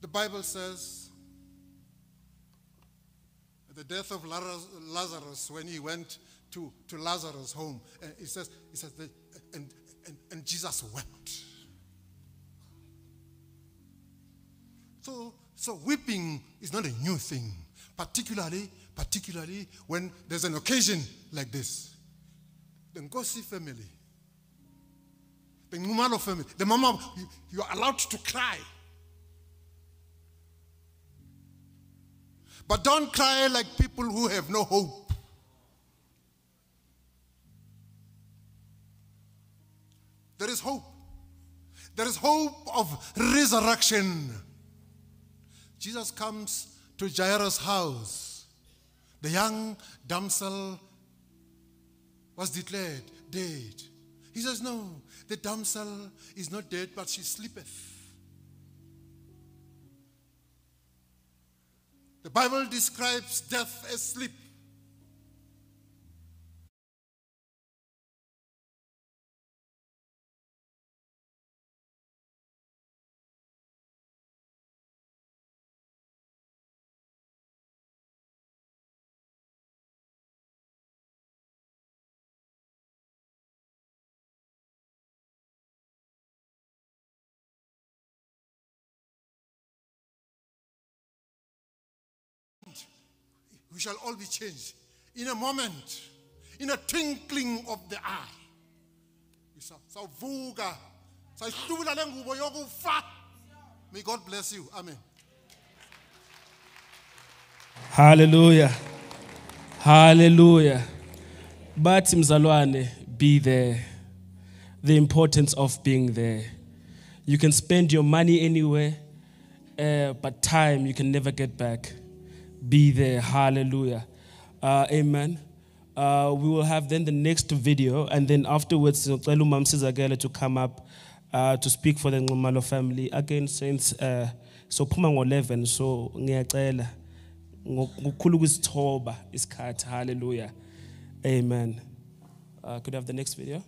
The Bible says, at the death of Lazarus, when he went to Lazarus' home, and it says that, and Jesus wept. So weeping is not a new thing, particularly when there's an occasion like this. The Ngcosi family, the Nxumalo family, the mama, you are allowed to cry. But don't cry like people who have no hope. There is hope. There is hope of resurrection. Jesus comes to Jairus' house. The young damsel was declared dead. He says, no, the damsel is not dead, but she sleepeth. The Bible describes death as sleep. We shall all be changed. In a moment, in a twinkling of the eye. May God bless you. Amen. Hallelujah. Hallelujah. But Mzalwane, be there. The importance of being there. You can spend your money anywhere, but time you can never get back. Be there. Hallelujah. Amen. We will have then the next video, and then afterwards Mam Sizagele to come up to speak for the Nxumalo family. Again, since so Puma 11, so Ngayacela Ngukhulu kuzithoba isikhathi. Hallelujah. Amen. Could I have the next video?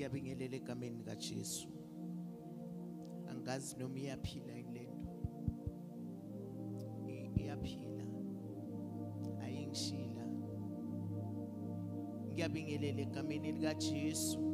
ngiyabingelela egameni kaJesu. Angazi noma iyaphila kulento. Iyaphila. Ayingishila. Ngiyabingelela egameni kaJesu.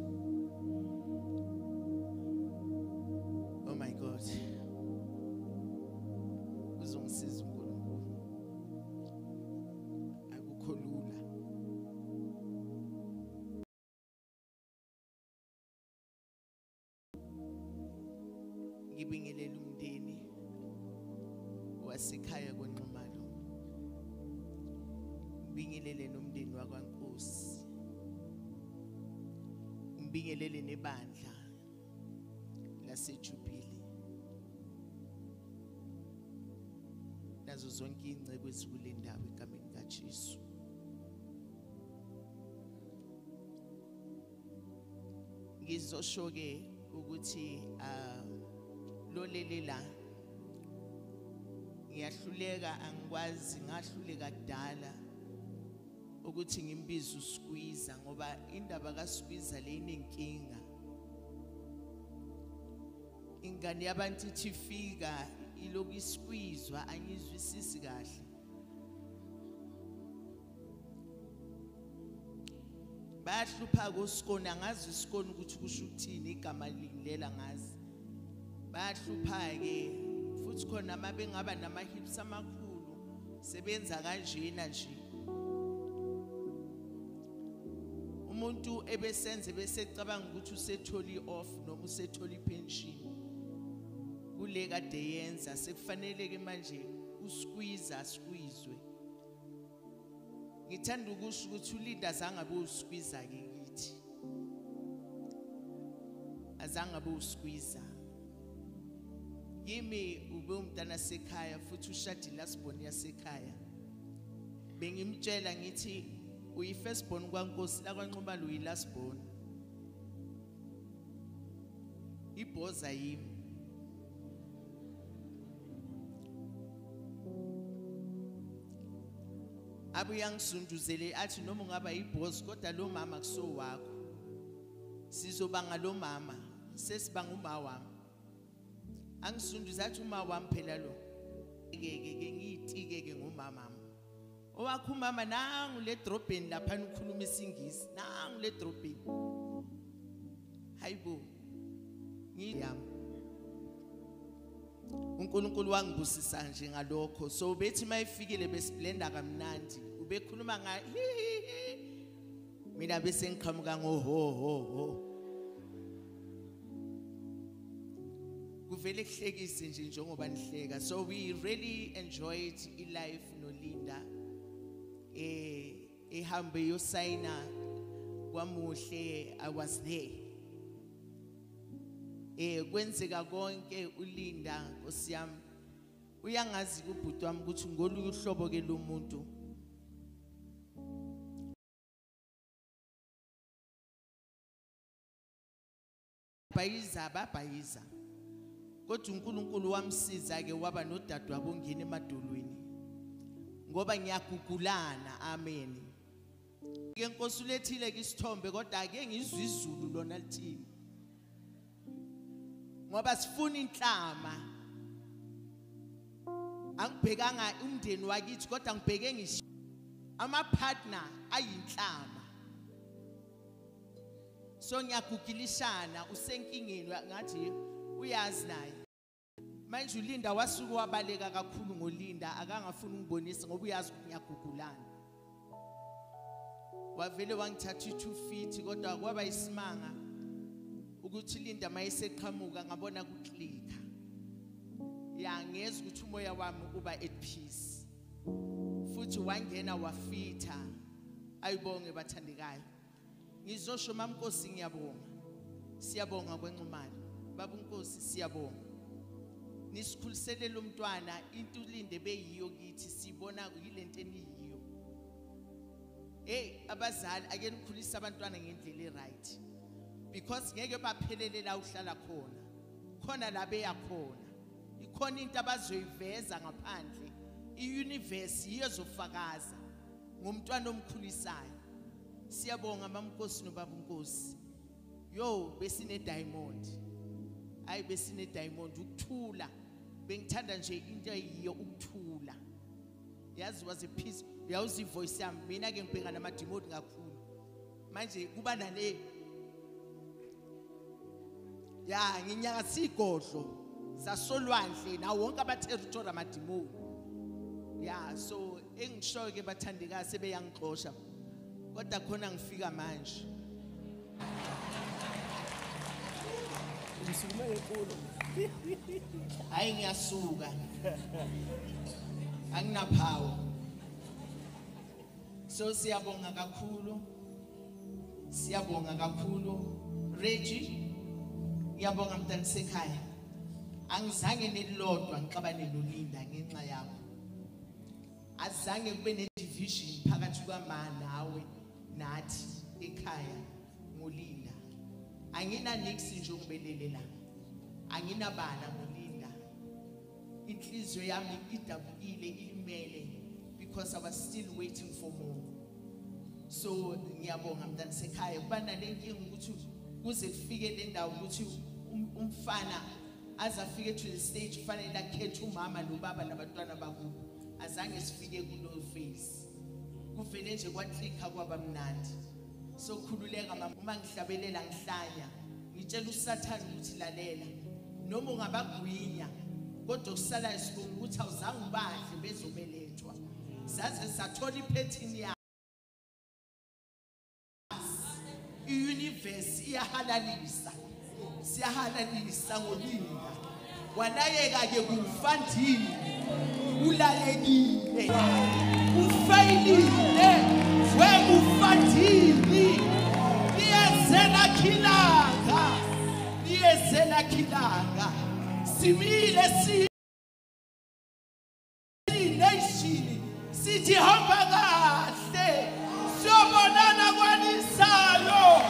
Ngibingelele nebandla laseJubilee nazo zonke ingcebo ezikule ndawo egameni kaJesu. Ngizoshoke ukuthi lolelela ngiyahluleka, angikwazi, ngahluleka kudala ukuthi ngimbiza uSkwiza ngoba indaba kaSkwiza leyinenkinga. Ingane yabantu ithi fika iloku isikwizwa angizwisisi kahle. Bayahlupha koSkona, angazi uSkona ukuthi kusho ukuthini, igama lingilela ngazi. Bayahlupha ke futhi khona mabengaba nama hips amakhulu sebenza kanjena nje. Umuntu ebesenze besecabanga ukuthi usetholi off noma usetholi pension kule kade yenza, sekufanele ke manje uSkwiza squeezwe. Ngithanda ukusho ukuthi uLinda zangabe uSkwiza ke kithi, azangabe uSkwiza. Yimi ube umntana sekhaya futhi ushadile asibone yasekhaya. Bengimtshela ngithi uyi firstborn kwaNkosi la kwaNxumalo, uyi lastborn. Ibhoza yimi. Abuya ngisunduzele athi noma ungaba ibhozi kodwa lo mama kusowakho. Sizobanga lo mama sesibanga uma wami. Angisunduze athi uma wami phela lo. Ke ngiyitike ke ngomama. Owakho mama nangu le drobheni lapha nikhuluma isingisi, nangu le drobheni. Hayibo ngiyami. uNkulunkulu wangibusisa nje ngalokho, so bethi mayifikile besiblenda kamnandi ubekhuluma nga mina bese ngiqhamuka ngo ho ho ho. Kuvele kuhlekise nje njengoba nihleka. So we really enjoyed life noLinda. Ehambe yosayina kwaMuhle, I was there. Kwenzeka konke uLinda Nkosi yami. Uyangazi kubhuti wami ukuthi ngolunye uhlobo ke lo muntu. Bayiza babayiza. Kodwa uNkulunkulu wamsiza ke waba nodadewabo ngene emadolweni. Ngoba ngiyagugulana, amen. Ke Nkosi ulethile ke isithombe kodwa ake ngizwe izulu lona lithini. Ngoba sifuna inhlama. Angibhekanga umndeni wakithi kodwa ngibheke ngisho amapartner ayinhlama. So ngiyagugilishana, usenkingeni ngathi uyazi naye. Manje uLinda wasuka wabaleka kakhulu ngoLinda, akangafuna ungibonise ngoba uyazi ngiyagugulana. Wavele wangithatha 2 feet kodwa kwaba isimanga ukuthi Linda mayiseqhamuka ngabona kuclicka. Yangeza ukuthi umoya wami uba at peace. Futhi wangena wafitha. Ayibonge bathandekayo. Ngizosho mama Nkosi ngiyabonga. Siyabonga kweNxumalo. Baba Nkosi siyabonga. Nisikhuliselela umntwana into uLinde beyiyo kithi sibona yilento eniyiyo. Abazali ake nikhulise abantwana ngendlela eright. Because ngeke baphelelela uhlala khona. Khona la beyakhona. Ikhona into abazoyiveza ngaphandle. I-universe iyezofakaza ngomntwana omkhulisayo. Siyabonga mama Nkosi nobaba Nkosi. yo besine diamond ay besine diamond ukuthula bengithanda nje into eyiyo ukuthula yazi was a piece uyawuzi voice yami mina ke ngibheka nama demode ngakhulu manje kuba nale ya nginyaka sigodlo sasolwandle na wonke ama territory ama demode ya so engisho ke bathandika sebeyangixosha kodwa khona ngifika manje hayi ngiyasuka anginapawo so siyabonga kakhulu Regi ngiyabonga mntase ekhaya angizange nelodwa ngixabane noLinda ngenxa yakho azange kube nedivision phakathi kwamana nawe nathi ekhaya ngoLinda angina nixi nje ukubelelela angina bana ngoLinda inhliziyo yami idabukile ilimele because I was still waiting for more so ngiyabonga mntase ekhaya kubana lenkinga ukuthi kuze kufike le ndawo ukuthi umfana azafike to the stage fanele akhethe umama nobaba nabantwana bakubo azange sifike kulo phase kuvele nje kwathika kwabamnandi so khululeka mama uma ngihlabelela ngihlanya ngitshela uSathane ukuthi lalela noma ungabagwinya kodwa kusala isibongo ukuthi awuzange ubadle bezobelethwa saze sathola iphethini ya universe iyahalalisa siyahalalisa ngoLinda wanayeka ke kumfandini ulalekile ufayilile wekufandini niyezela khilaka simile nation sithi hamba kahle sobonana kwanisalo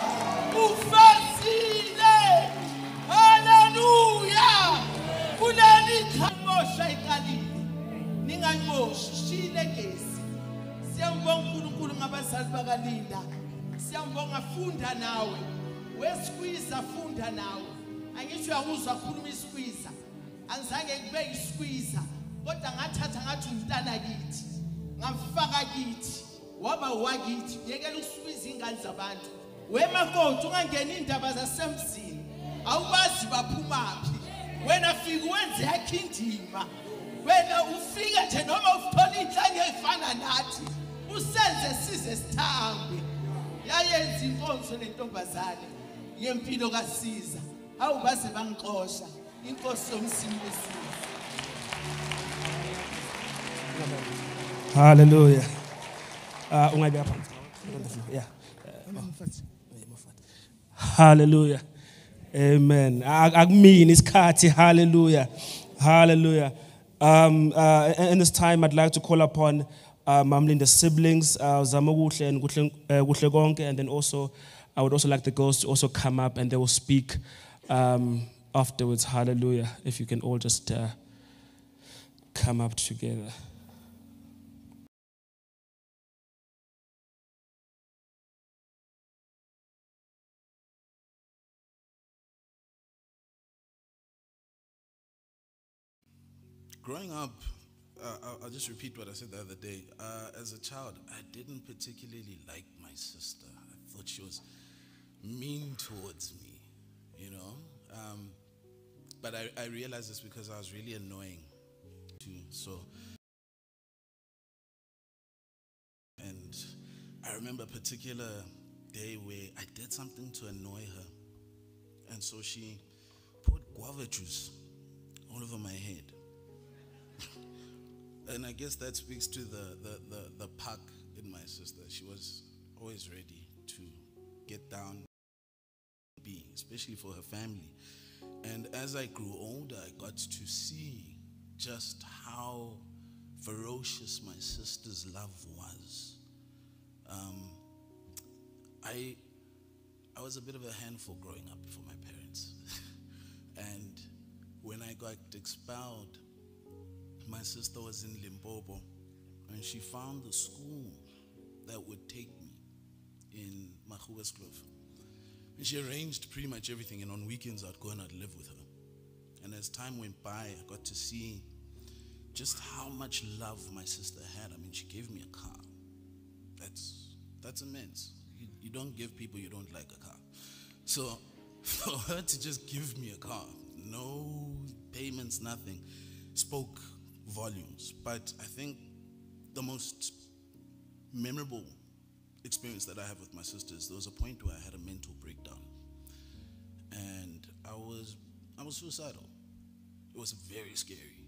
ufazile haleluya kuleli khamosha iqalile ningangoshi shile gesi siyabonga uNkulunkulu ngabazali bakaLinda siyabonga funda nawe wesqueeza funda nawe angisho yakuzwa khuluma isqueeza angizange kube isqueeza kodwa ngathatha ngathi umntana kithi ngamfaka kithi waba wakithi yekela ukusqueeza ingane zabantu wemakoti ungangena indaba zasemzini awubazi baphumaphi wena fika wenze yakhe indima wena ufike nje noma ufithola inhlange efana nathi usenze size sithambe yayenza inkonzo nentombazane yempilo kaSiza awubaze bangixosha inkosi yomsimi wesizwe haleluya ungabe yaphansi yeah hallelujah amen akumini isikhathi hallelujah hallelujah in this time I'd like to call upon Linda's siblings Zamukuhle and Wuchlegonke and then also I would also like the girls to also come up and they will speak afterwards hallelujah if you can all just come up together growing up I'll just repeat what I said the other day as a child I didn't particularly like my sister I thought she was mean towards me you know but I realized this because I was really annoying too so and I remember a particular day where I did something to annoy her and so she poured guava juice all over my head and I guess that speaks to the pack in my sister. She was always ready to get down, especially for her family. And as I grew older, I got to see just how ferocious my sister's love was. I was a bit of a handful growing up for my parents. And when I got expelled, my sister was in Limpopo and she found the school that would take me in Machuas Grove. And she arranged pretty much everything, and on weekends I'd go and I'd live with her. And as time went by, I got to see just how much love my sister had. I mean, she gave me a car. That's immense. You don't give people you don't like a car. So for her to just give me a car, no payments, nothing, spoke volumes. But I think the most memorable experience that I have with my sisters, there was a point where I had a mental breakdown. And I was suicidal. It was very scary.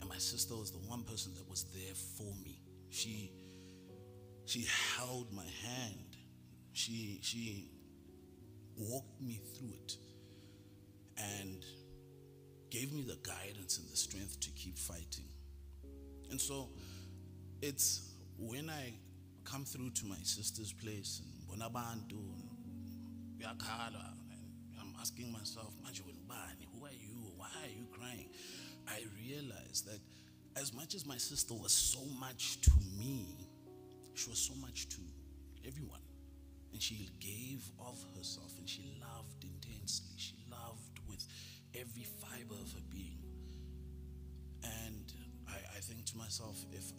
And my sister was the one person that was there for me. She held my hand. She walked me through it and gave me the guidance and the strength to keep fighting. And so it's when I come through to my sister's place and Bonabantu and I'm asking myself, who are you? Why are you crying? I realized that as much as my sister was so much to me, she was so much to everyone. And she gave of herself and she loved intensely. She loved with every fiber of her being. And I think to myself, if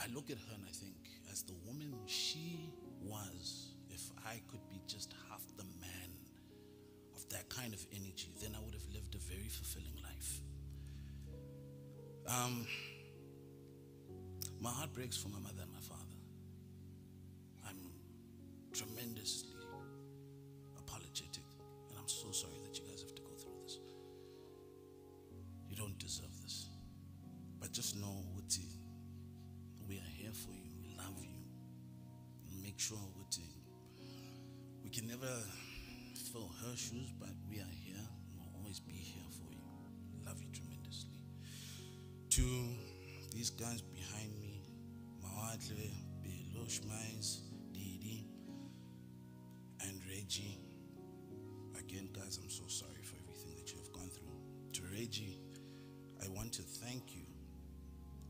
I look at her and I think, as the woman she was, if I could be just half the man of that kind of energy, then I would have lived a very fulfilling life. My heart breaks for my mother and my father. I'm tremendously apologetic, and I'm so sorry that you guys have to go through this. You don't deserve this. But just know, Wuti, we are here for you. We love you. And make sure, Wuti, we can never fill her shoes, but we are here. We'll always be here for you. Love you tremendously. To these guys behind me, Mawatle, Belosh Mize, Didi, and Reggie. Again, guys, I'm so sorry for everything that you have gone through. To Reggie, I want to thank you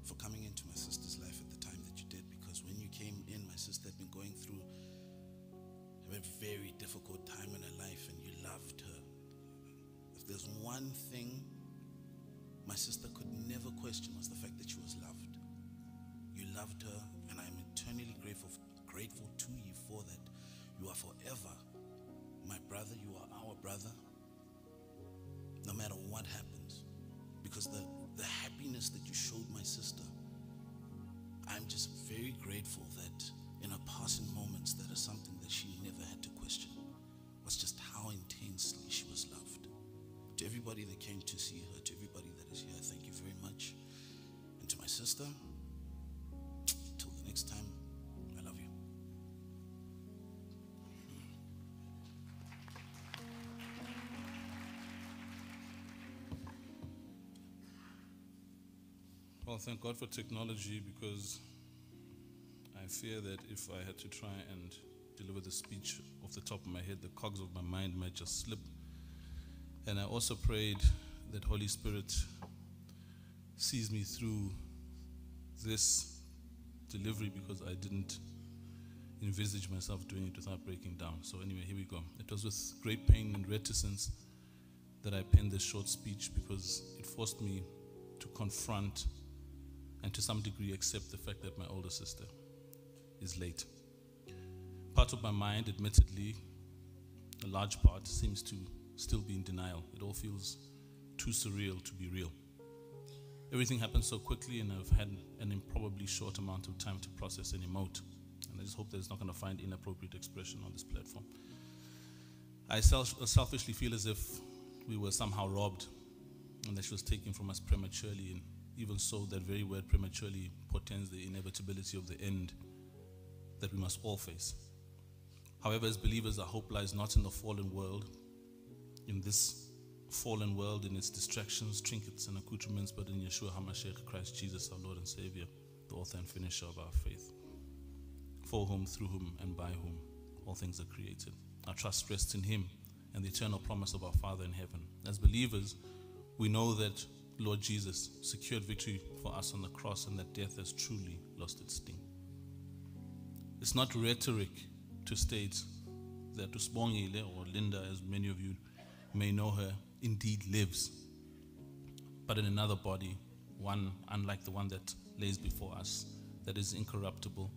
for coming into my sister's life at the time that you did, because when you came in, my sister had been going through a very difficult time in her life, and you loved her. If there's one thing my sister could never question, was the fact that she was loved. You loved her, and I'm eternally grateful to you for that. You are forever my brother. You are our brother, no matter what happens, because the happiness that you showed my sister, I'm just very grateful that in her passing moments, that is something that she never had to question, was just how intensely she was loved. To everybody that came to see her, to everybody that is here, thank you very much. And to my sister, till the next time, I love you. Well, thank God for technology, because I fear that if I had to try and deliver the speech off the top of my head, the cogs of my mind might just slip. And I also prayed that Holy Spirit sees me through this delivery, because I didn't envisage myself doing it without breaking down. So anyway, here we go. It was with great pain and reticence that I penned this short speech, because it forced me to confront and to some degree accept the fact that my older sister is late. Part of my mind, admittedly, a large part, seems to still be in denial. It all feels too surreal to be real. Everything happened so quickly, and I've had an improbably short amount of time to process and emote. And I just hope that it's not going to find inappropriate expression on this platform. I selfishly feel as if we were somehow robbed, and that she was taken from us prematurely. And even so, that very word prematurely portends the inevitability of the end that we must all face. However, as believers, our hope lies not in the fallen world, in this fallen world, in its distractions, trinkets, and accoutrements, but in Yeshua HaMashiach, Christ Jesus, our Lord and Savior, the author and finisher of our faith, for whom, through whom, and by whom all things are created. Our trust rests in Him and the eternal promise of our Father in heaven. As believers, we know that Lord Jesus secured victory for us on the cross, and that death has truly lost its sting. It's not rhetoric to state that Sibongile, or Linda, as many of you may know her, indeed lives, but in another body, one unlike the one that lays before us, that is incorruptible,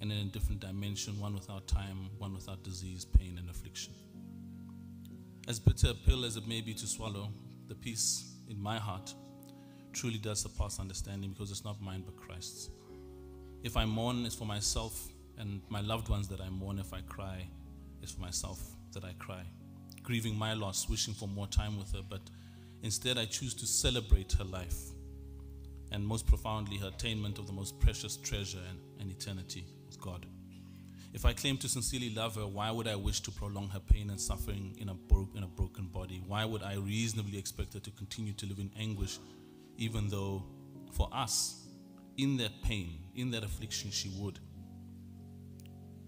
and in a different dimension, one without time, one without disease, pain, and affliction. As bitter a pill as it may be to swallow, the peace in my heart truly does surpass understanding, because it's not mine but Christ's. If I mourn, it's for myself and my loved ones that I mourn. If I cry, it's for myself that I cry, grieving my loss, wishing for more time with her, but instead I choose to celebrate her life, and most profoundly her attainment of the most precious treasure and eternity with God. If I claim to sincerely love her, why would I wish to prolong her pain and suffering in a broken body? Why would I reasonably expect her to continue to live in anguish, even though for us, in that pain, in that affliction, she would,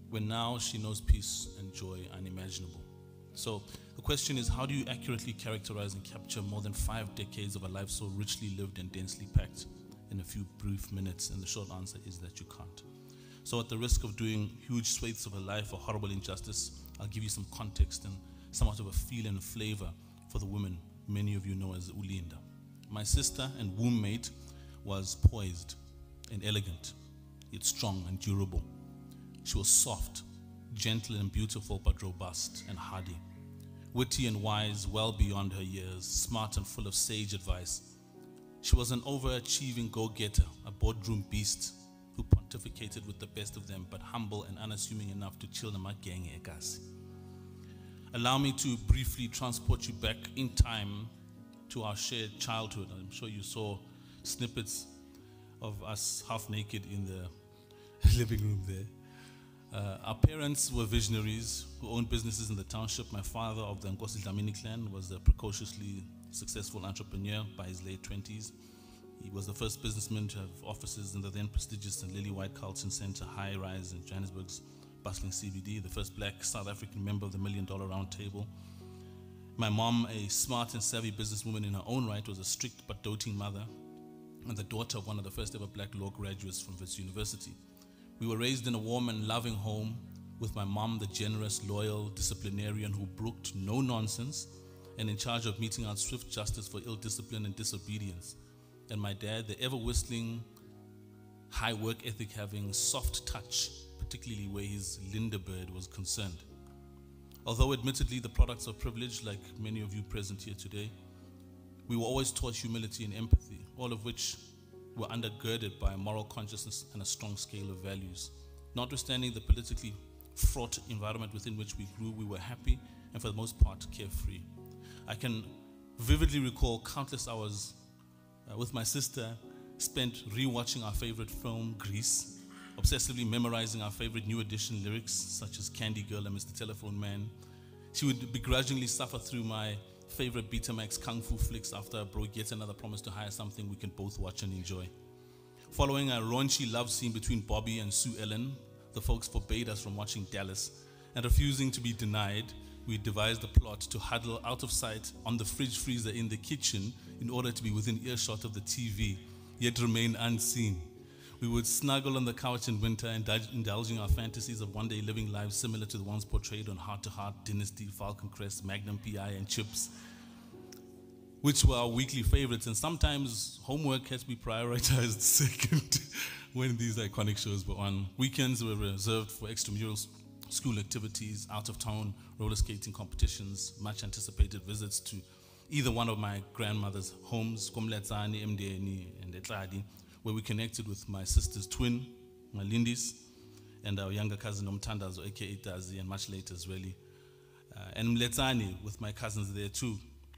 when now she knows peace and joy unimaginable? So the question is, how do you accurately characterize and capture more than 5 decades of a life so richly lived and densely packed in a few brief minutes? And the short answer is that you can't. So at the risk of doing huge swathes of a life a horrible injustice, I'll give you some context and somewhat of a feel and flavor for the woman many of you know as uLinda. My sister and womb mate was poised and elegant, yet strong and durable. She was soft, gentle and beautiful, but robust and hardy, witty and wise, well beyond her years, smart and full of sage advice. She was an overachieving go-getter, a boardroom beast who pontificated with the best of them, but humble and unassuming enough to chill them out gang egas. Allow me to briefly transport you back in time to our shared childhood. I'm sure you saw snippets of us half naked in the living room there. Our parents were visionaries who owned businesses in the township. My father, of the Ngcosi Dlamini clan, was a precociously successful entrepreneur by his late 20s. He was the first businessman to have offices in the then prestigious and lily-white Carlton Centre high-rise in Johannesburg's bustling CBD, the first black South African member of the $1 Million Round Table. My mom, a smart and savvy businesswoman in her own right, was a strict but doting mother and the daughter of one of the first ever black law graduates from Wits University. We were raised in a warm and loving home with my mom, the generous, loyal disciplinarian who brooked no nonsense and in charge of meting out swift justice for ill discipline and disobedience. And my dad, the ever whistling, high work ethic having, soft touch, particularly where his Linderbird was concerned. Although admittedly the products of privilege, like many of you present here today, we were always taught humility and empathy, all of which were undergirded by a moral consciousness and a strong scale of values. Notwithstanding the politically fraught environment within which we grew, we were happy and for the most part carefree. I can vividly recall countless hours with my sister spent re-watching our favorite film, Grease, obsessively memorizing our favorite New Edition lyrics such as Candy Girl and Mr. Telephone Man. She would begrudgingly suffer through my favorite Betamax Kung Fu flicks after I broke yet another promise to hire something we can both watch and enjoy. Following a raunchy love scene between Bobby and Sue Ellen, the folks forbade us from watching Dallas, and refusing to be denied, we devised a plot to huddle out of sight on the fridge freezer in the kitchen in order to be within earshot of the TV, yet remain unseen. We would snuggle on the couch in winter, indulging our fantasies of one day living lives similar to the ones portrayed on Heart to Heart, Dynasty, Falcon Crest, Magnum PI, and Chips, which were our weekly favorites. And sometimes homework had to be prioritized second when these iconic shows were on. Weekends were reserved for extramural school activities, out-of-town roller skating competitions, much-anticipated visits to either one of my grandmother's homes, Komletsani, MDNI, and Etladi, where we connected with my sister's twin, my Lindis, and our younger cousin Omtandazo, aka Tazi, and much later Zweli, and Mletani with my cousins there too,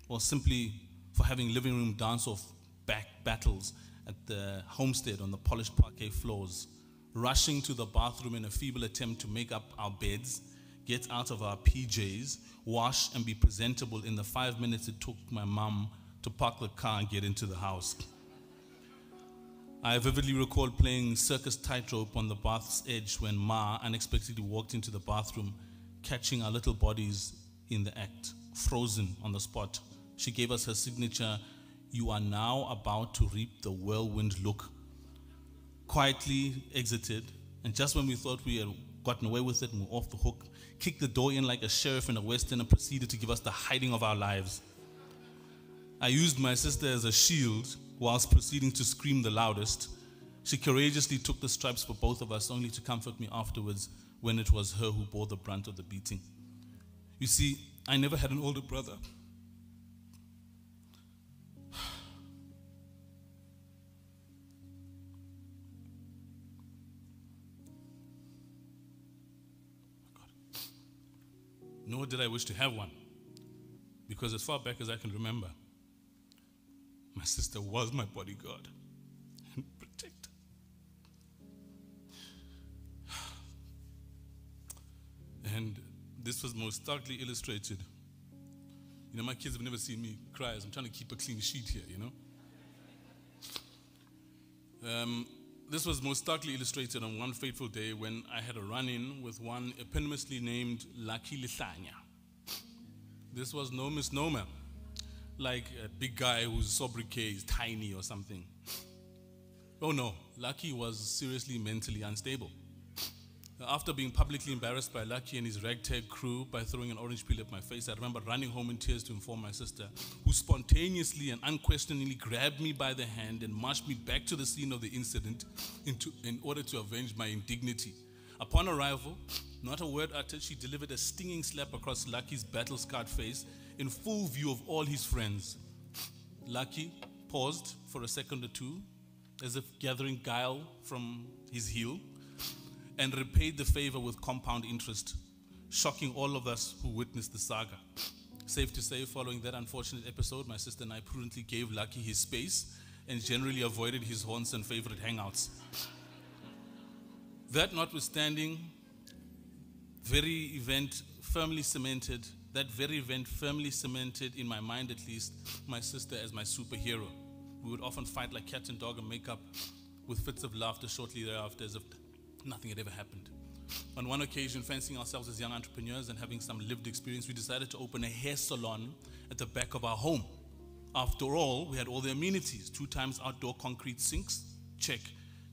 or simply for having living room dance-off back battles at the homestead on the polished parquet floors, rushing to the bathroom in a feeble attempt to make up our beds, get out of our PJs, wash and be presentable in the 5 minutes it took my mom to park the car and get into the house. I vividly recall playing circus tightrope on the bath's edge when Ma unexpectedly walked into the bathroom, catching our little bodies in the act, frozen on the spot. She gave us her signature, "You are now about to reap the whirlwind" look, quietly exited, and just when we thought we had gotten away with it and we're off the hook, kicked the door in like a sheriff in a western and proceeded to give us the hiding of our lives. I used my sister as a shield whilst proceeding to scream the loudest. She courageously took the stripes for both of us, only to comfort me afterwards when it was her who bore the brunt of the beating. You see, I never had an older brother. Nor did I wish to have one, because as far back as I can remember, my sister was my bodyguard and protector. And this was most starkly illustrated. You know, my kids have never seen me cry as I'm trying to keep a clean sheet here, you know. This was most starkly illustrated on one fateful day when I had a run-in with one eponymously named Lucky Lithanya. This was no misnomer, like a big guy whose sobriquet is tiny or something. Oh no, Lucky was seriously mentally unstable. After being publicly embarrassed by Lucky and his ragtag crew by throwing an orange peel at my face, I remember running home in tears to inform my sister, who spontaneously and unquestioningly grabbed me by the hand and marched me back to the scene of the incident in order to avenge my indignity. Upon arrival, not a word uttered, she delivered a stinging slap across Lucky's battle-scarred face in full view of all his friends. Lucky paused for a second or two, as if gathering guile from his heel, and repaid the favor with compound interest, shocking all of us who witnessed the saga. Safe to say, following that unfortunate episode, my sister and I prudently gave Lucky his space and generally avoided his haunts and favorite hangouts. That notwithstanding, that very event firmly cemented, in my mind at least, my sister as my superhero. We would often fight like cat and dog and make up with fits of laughter shortly thereafter, as if nothing had ever happened. On one occasion, fancying ourselves as young entrepreneurs and having some lived experience, we decided to open a hair salon at the back of our home. After all, we had all the amenities: 2x outdoor concrete sinks, check;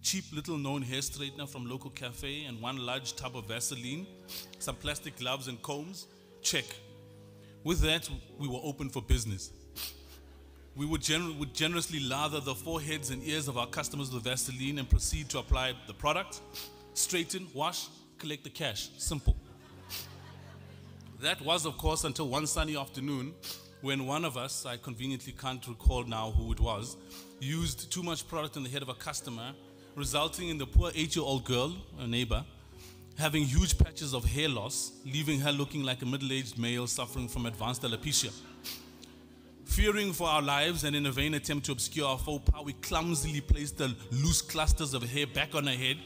cheap little-known hair straightener from local cafe and one large tub of Vaseline, some plastic gloves and combs, check. With that, we were open for business. We would generously lather the foreheads and ears of our customers with Vaseline and proceed to apply the product, straighten, wash, collect the cash. Simple. That was, of course, until one sunny afternoon when one of us, I conveniently can't recall now who it was, used too much product on the head of a customer, resulting in the poor 8-year-old girl, a neighbor, having huge patches of hair loss, leaving her looking like a middle-aged male suffering from advanced alopecia. Fearing for our lives and in a vain attempt to obscure our faux pas, we clumsily placed the loose clusters of hair back on her head,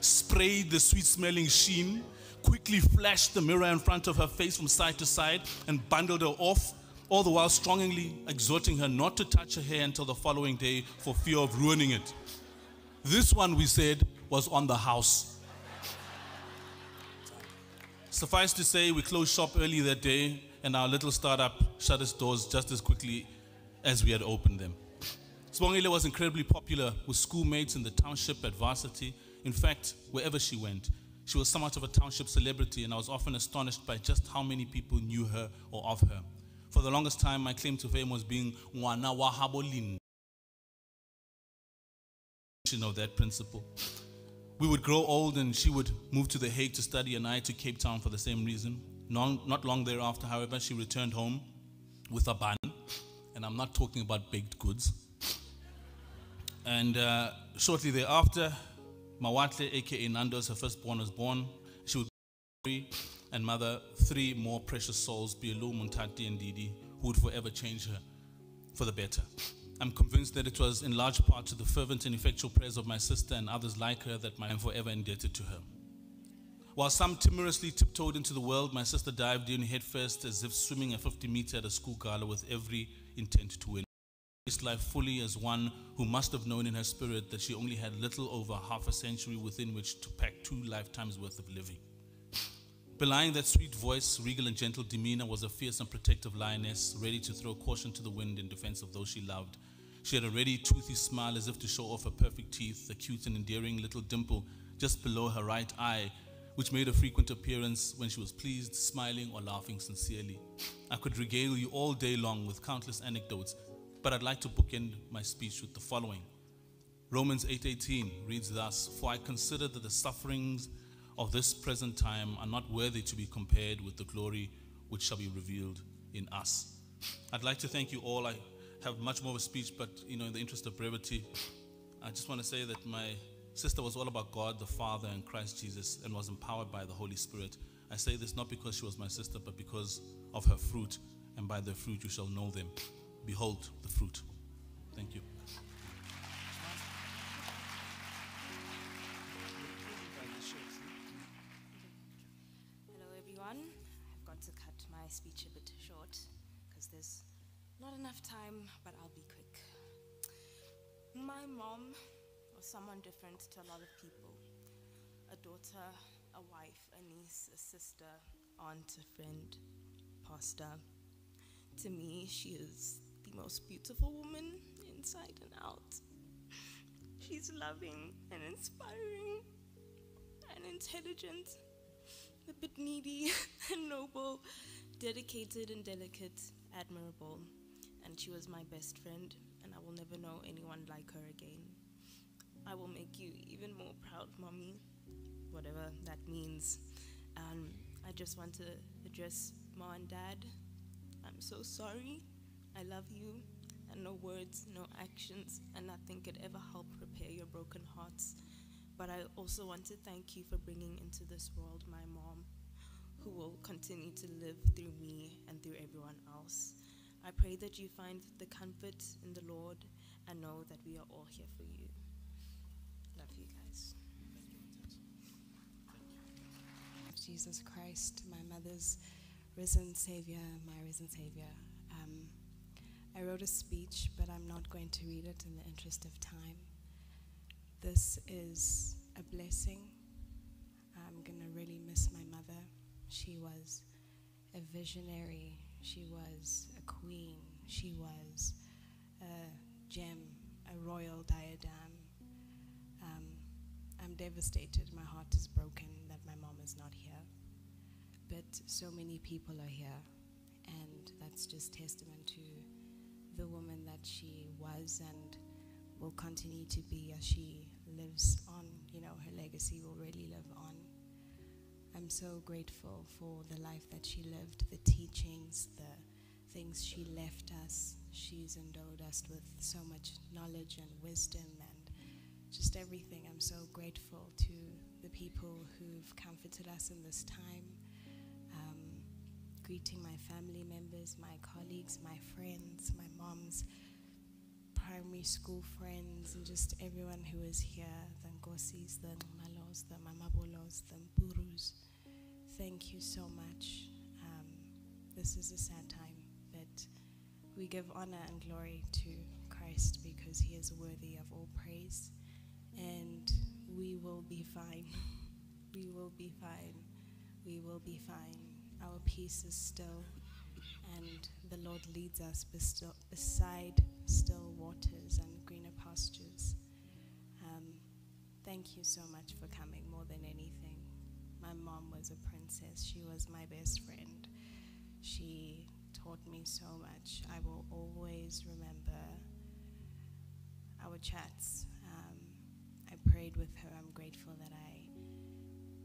sprayed the sweet-smelling sheen, quickly flashed the mirror in front of her face from side to side, and bundled her off, all the while strongly exhorting her not to touch her hair until the following day for fear of ruining it. This one, we said, was on the house. Suffice to say, we closed shop early that day, and our little startup shut its doors just as quickly as we had opened them. Sibongile was incredibly popular with schoolmates in the township at varsity. In fact, wherever she went, she was somewhat of a township celebrity, and I was often astonished by just how many people knew her or of her. For the longest time, my claim to fame was being Ngwana wa habo Linda, of that principle. We would grow old and she would move to The Hague to study and I to Cape Town for the same reason. Not long thereafter, however, she returned home with a bun, and I'm not talking about baked goods. And shortly thereafter, Mawatle, aka Nando's, her firstborn, was born. She would marry and mother 3 more precious souls, Bielu, Muntati, and Didi, who would forever change her for the better. I'm convinced that it was in large part to the fervent and effectual prayers of my sister and others like her that I am forever indebted to her. While some timorously tiptoed into the world, my sister dived in headfirst as if swimming a 50-meter at a school gala with every intent to win. She faced life fully as one who must have known in her spirit that she only had little over half a century within which to pack 2 lifetimes' worth of living. Belying that sweet voice, regal and gentle demeanor was a fierce and protective lioness, ready to throw caution to the wind in defense of those she loved. She had a ready, toothy smile as if to show off her perfect teeth, a cute and endearing little dimple just below her right eye, which made a frequent appearance when she was pleased, smiling, or laughing sincerely. I could regale you all day long with countless anecdotes, but I'd like to bookend my speech with the following. Romans 8:18 reads thus, "For I consider that the sufferings of this present time are not worthy to be compared with the glory which shall be revealed in us." I'd like to thank you all. I have much more of a speech, but in the interest of brevity, I just want to say that my sister was all about God the Father and Christ Jesus and was empowered by the Holy Spirit. I say this not because she was my sister, but because of her fruit, and by their fruit you shall know them. Behold the fruit. Thank you. Hello everyone. I've got to cut my speech a bit short because there's not enough time, but I'll be quick. My mom was someone different to a lot of people. A daughter, a wife, a niece, a sister, aunt, a friend, pastor. To me, she is the most beautiful woman inside and out. She's loving and inspiring and intelligent, a bit needy and noble, dedicated and delicate, admirable. And she was my best friend, and I will never know anyone like her again. I will make you even more proud, Mommy, whatever that means. And I just want to address Ma and Dad. I'm so sorry. I love you, and no words, no actions, and nothing could ever help repair your broken hearts. But I also want to thank you for bringing into this world my mom, who will continue to live through me and through everyone else. I pray that you find the comfort in the Lord and know that we are all here for you. Love you guys. Jesus Christ, my mother's risen Savior, my risen Savior. I wrote a speech, but I'm not going to read it in the interest of time. This is a blessing. I'm gonna really miss my mother. She was a visionary. She was a queen. She was a gem, a royal diadem. I'm devastated. My heart is broken that my mom is not here. But so many people are here, and that's just testament to the woman that she was and will continue to be as she lives on. Her legacy will really live on. I'm so grateful for the life that she lived, the teachings, the things she left us. She's endowed us with so much knowledge and wisdom and just everything. I'm so grateful to the people who've comforted us in this time. Greeting my family members, my colleagues, my friends, my mom's primary school friends, and just everyone who is here, the Ngcosis, the Nxumalos, the Mamabolos, the Mpurus. Thank you so much. This is a sad time, but we give honor and glory to Christ because he is worthy of all praise, and we will be fine. We will be fine. We will be fine. Our peace is still, and the Lord leads us beside still waters and greener pastures. Thank you so much for coming, more than anything. My mom was a princess. She was my best friend. She taught me so much. I will always remember our chats. I prayed with her. I'm grateful that I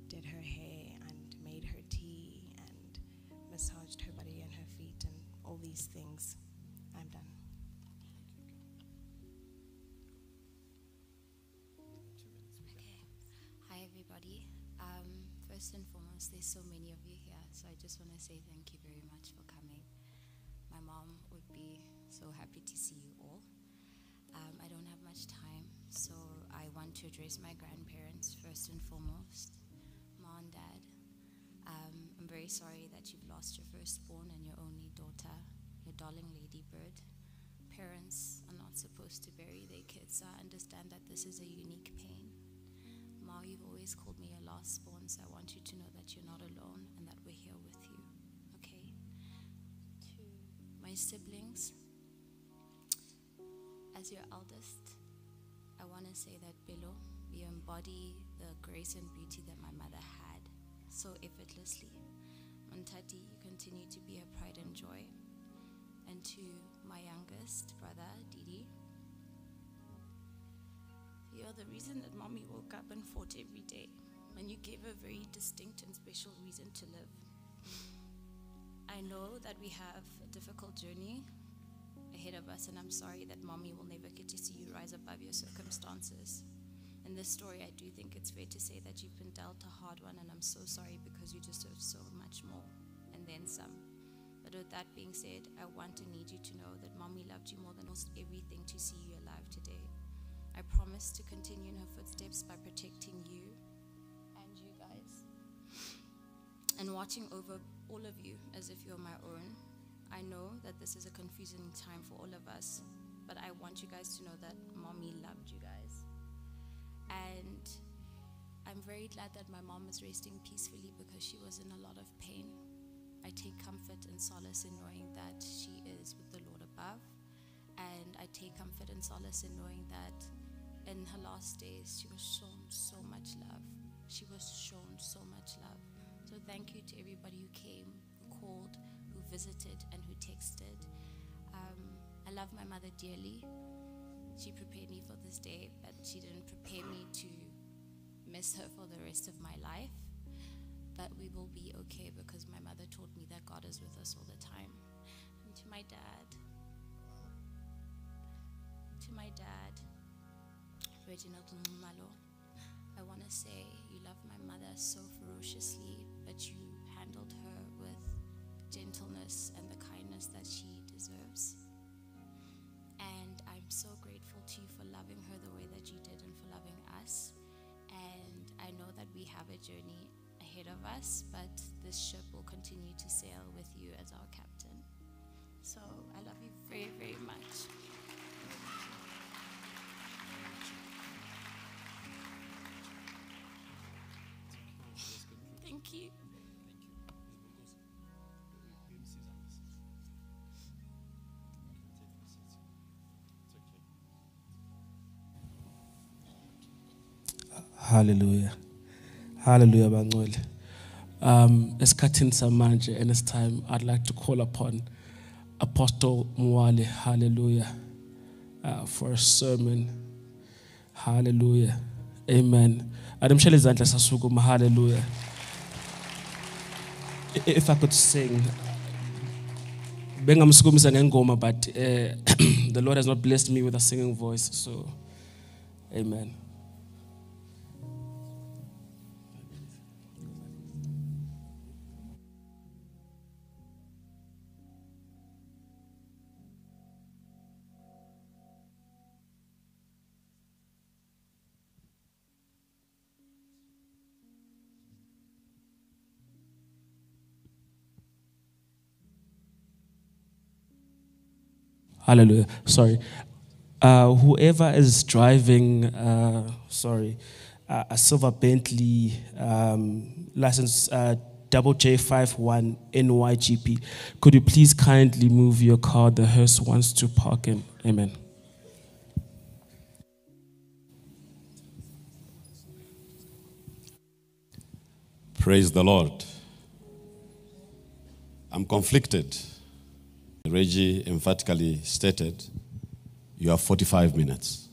did her hair and made her tea, massaged her body and her feet and all these things. I'm done. Okay. Hi everybody. First and foremost, there's so many of you here, so I just want to say thank you very much for coming. My mom would be so happy to see you all. I don't have much time, so I want to address my grandparents first and foremost, Mom and Dad. I'm very sorry that you've lost your firstborn and your only daughter, your darling ladybird. Parents are not supposed to bury their kids, so I understand that this is a unique pain. Ma, you've always called me your last born, so I want you to know that you're not alone and that we're here with you, okay? To my siblings, as your eldest, I want to say that Bilo, you embody the grace and beauty that my mother had. so effortlessly. Muntati, you continue to be a pride and joy. And to my youngest brother, Didi, you're the reason that mommy woke up and fought every day, and you gave her a very distinct and special reason to live. I know that we have a difficult journey ahead of us, and I'm sorry that mommy will never get to see you rise above your circumstances. In this story, I do think it's fair to say that you've been dealt a hard one, and I'm so sorry because you deserve so much more, and then some. But with that being said, I want and need you to know that mommy loved you more than almost everything to see you alive today. I promise to continue in her footsteps by protecting you and you guys and watching over all of you as if you're my own. I know that this is a confusing time for all of us, but I want you guys to know that mommy loved you guys. And I'm very glad that my mom is resting peacefully because she was in a lot of pain. I take comfort and solace in knowing that she is with the Lord above, and I take comfort and solace in knowing that in her last days, she was shown so much love. She was shown so much love. So thank you to everybody who came, who called, who visited, and who texted. I love my mother dearly. She prepared me for this day, but she didn't prepare me to miss her for the rest of my life. But we will be okay because my mother taught me that God is with us all the time. And to my dad, Reginald Malo, I want to say you love my mother so ferociously, but you handled her with gentleness and the kindness that she deserves. And I'm so grateful to you for loving her the way that you did and for loving us. And I know that we have a journey ahead of us, but this ship will continue to sail with you as our captain. So I love you very, very much. Thank you. Hallelujah. Hallelujah, bangwele. Esikhathini samanje, and this time I'd like to call upon Apostle Mwale, hallelujah, for a sermon. Hallelujah. Amen. Adamshele izandla sasukuma, hallelujah. If I could sing, but the Lord has not blessed me with a singing voice, so amen. Hallelujah. Sorry. Whoever is driving, a silver Bentley license double J51 NYGP, could you please kindly move your car? The hearse wants to park in. Amen. Praise the Lord. I'm conflicted. Reggie emphatically stated, you have 45 minutes.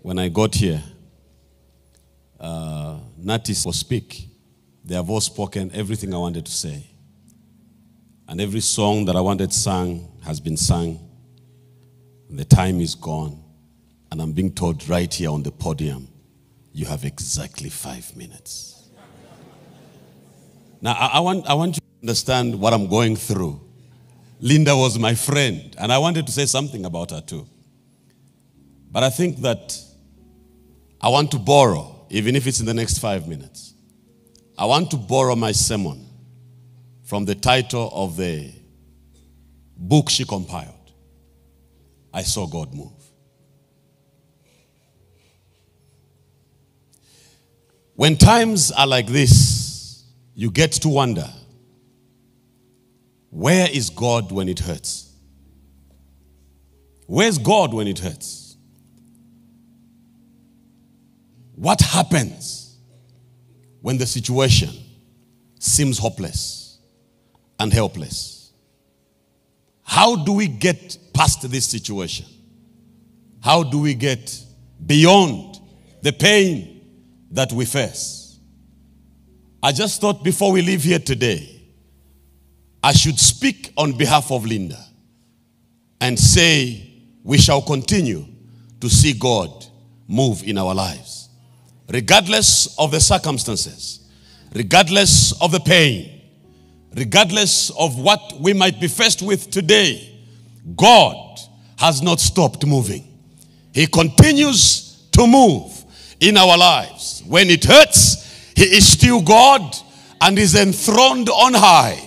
When I got here, Nati will speak. They have all spoken everything I wanted to say. And every song that I wanted sung has been sung. The time is gone. And I'm being told right here on the podium, you have exactly 5 minutes. Now, I want you to understand what I'm going through. Linda was my friend, and I wanted to say something about her too. But I think that I want to borrow, even if it's in the next 5 minutes. I want to borrow my sermon from the title of the book she compiled, I Saw God Move. When times are like this, you get to wonder, where is God when it hurts? Where's God when it hurts? What happens when the situation seems hopeless and helpless? How do we get past this situation? How do we get beyond the pain that we face? I just thought before we leave here today, I should speak on behalf of Linda and say we shall continue to see God move in our lives. Regardless of the circumstances, regardless of the pain, regardless of what we might be faced with today, God has not stopped moving. He continues to move in our lives. When it hurts, He is still God and is enthroned on high.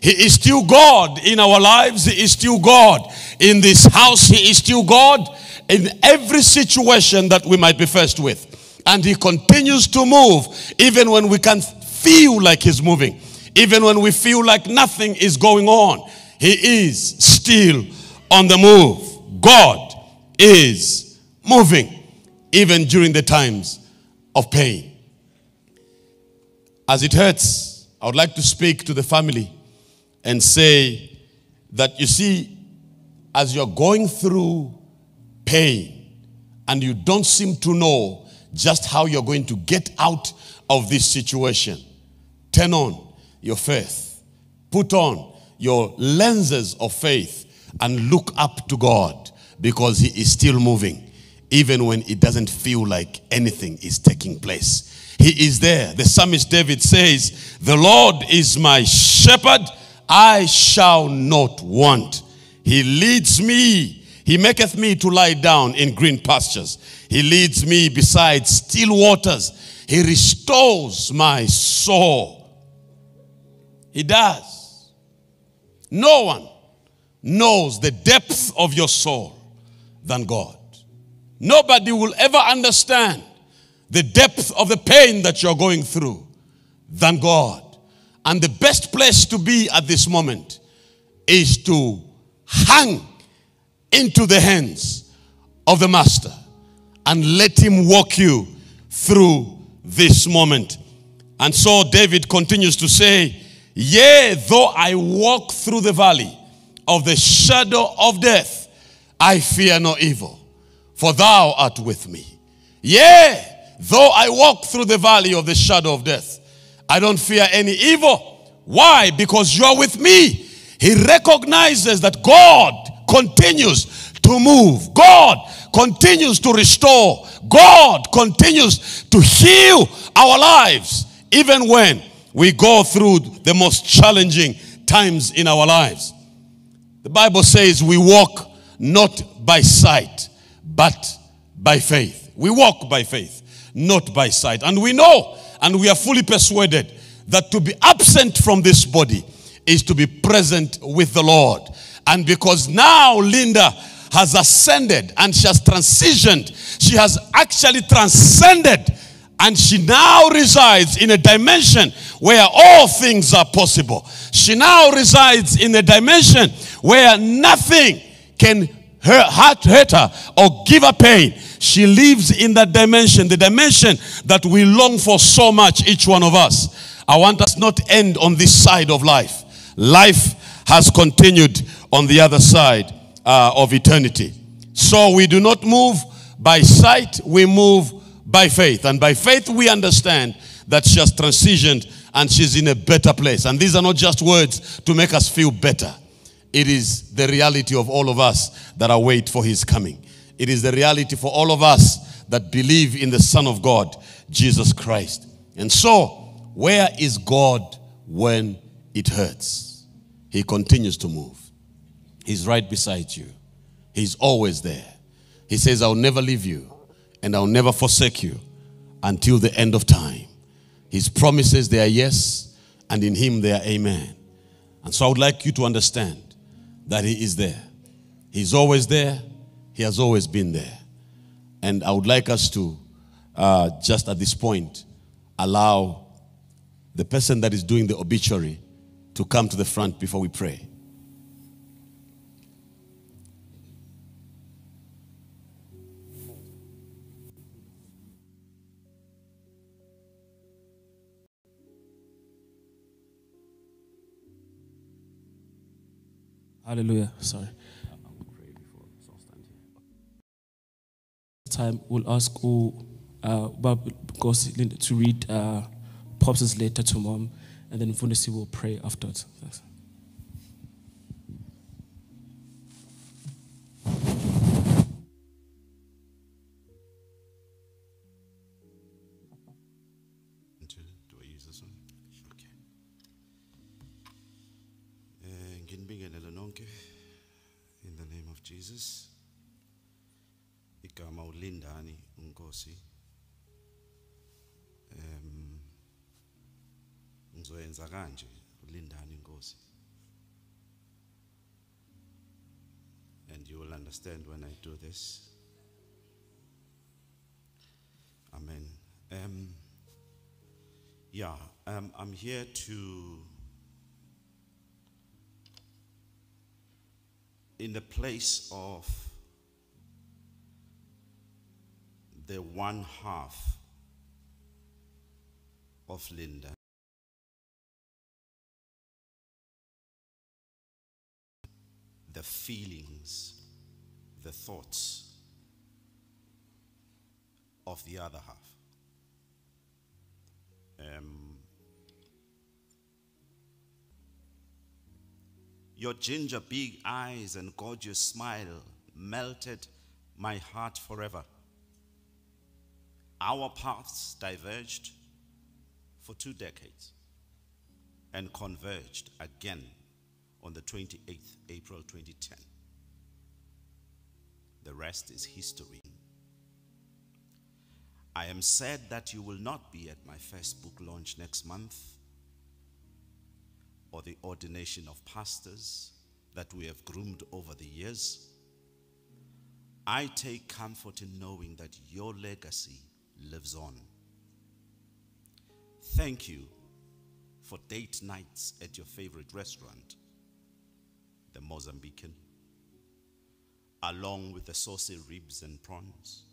He is still God in our lives. He is still God in this house. He is still God in every situation that we might be faced with. And He continues to move even when we can feel like He's moving. Even when we feel like nothing is going on, He is still on the move. God is moving even during the times of pain. As it hurts, I would like to speak to the family and say that, you see, as you're going through pain and you don't seem to know just how you're going to get out of this situation, turn on your faith. Put on your lenses of faith and look up to God, because He is still moving. Even when it doesn't feel like anything is taking place, He is there. The psalmist David says, "The Lord is my shepherd, I shall not want. He leads me, He maketh me to lie down in green pastures. He leads me beside still waters. He restores my soul." He does. No one knows the depth of your soul than God. Nobody will ever understand the depth of the pain that you're going through than God. And the best place to be at this moment is to hang into the hands of the Master and let Him walk you through this moment. And so David continues to say, "Yea, though I walk through the valley of the shadow of death, I fear no evil, for thou art with me." Yea, though I walk through the valley of the shadow of death, I don't fear any evil. Why? Because you are with me. He recognizes that God continues to move. God continues to restore. God continues to heal our lives, even when we go through the most challenging times in our lives. The Bible says we walk not by sight, but by faith. We walk by faith, not by sight. And we know, and we are fully persuaded, that to be absent from this body is to be present with the Lord. And because now Linda has ascended and she has transitioned, she has actually transcended, and she now resides in a dimension where all things are possible. She now resides in a dimension where nothing can her heart hurt her or give her pain. She lives in that dimension, the dimension that we long for so much, each one of us. I want us not to end on this side of life. Life has continued on the other side of eternity. So we do not move by sight, we move by faith. And by faith we understand that she has transitioned and she's in a better place. And these are not just words to make us feel better. It is the reality of all of us that await for His coming. It is the reality for all of us that believe in the Son of God, Jesus Christ. And so, where is God when it hurts? He continues to move. He's right beside you. He's always there. He says, "I'll never leave you and I'll never forsake you until the end of time." His promises, they are yes, and in Him they are amen. And so I would like you to understand that He is there. He's always there. He has always been there. And I would like us to, just at this point, allow the person that is doing the obituary to come to the front before we pray. Hallelujah. Sorry. I'll pray before so I'll stand here. Time we'll ask Ngcosi to read Pops' letter to Mom, and then Fundisi will pray afterwards. Thanks. In the name of Jesus, igama uLinda Nxumalo. Ngizoyenza kanje uLinda Nxumalo. And you will understand when I do this. Amen. I'm here to, in the place of the one half of Linda, the feelings, the thoughts of the other half. Your ginger big eyes and gorgeous smile melted my heart forever. Our paths diverged for 2 decades and converged again on the 28th April 2010. The rest is history. I am sad that you will not be at my first book launch next month, or the ordination of pastors that we have groomed over the years. I take comfort in knowing that your legacy lives on. Thank you for date nights at your favorite restaurant, the Mozambican, along with the saucy ribs and prawns.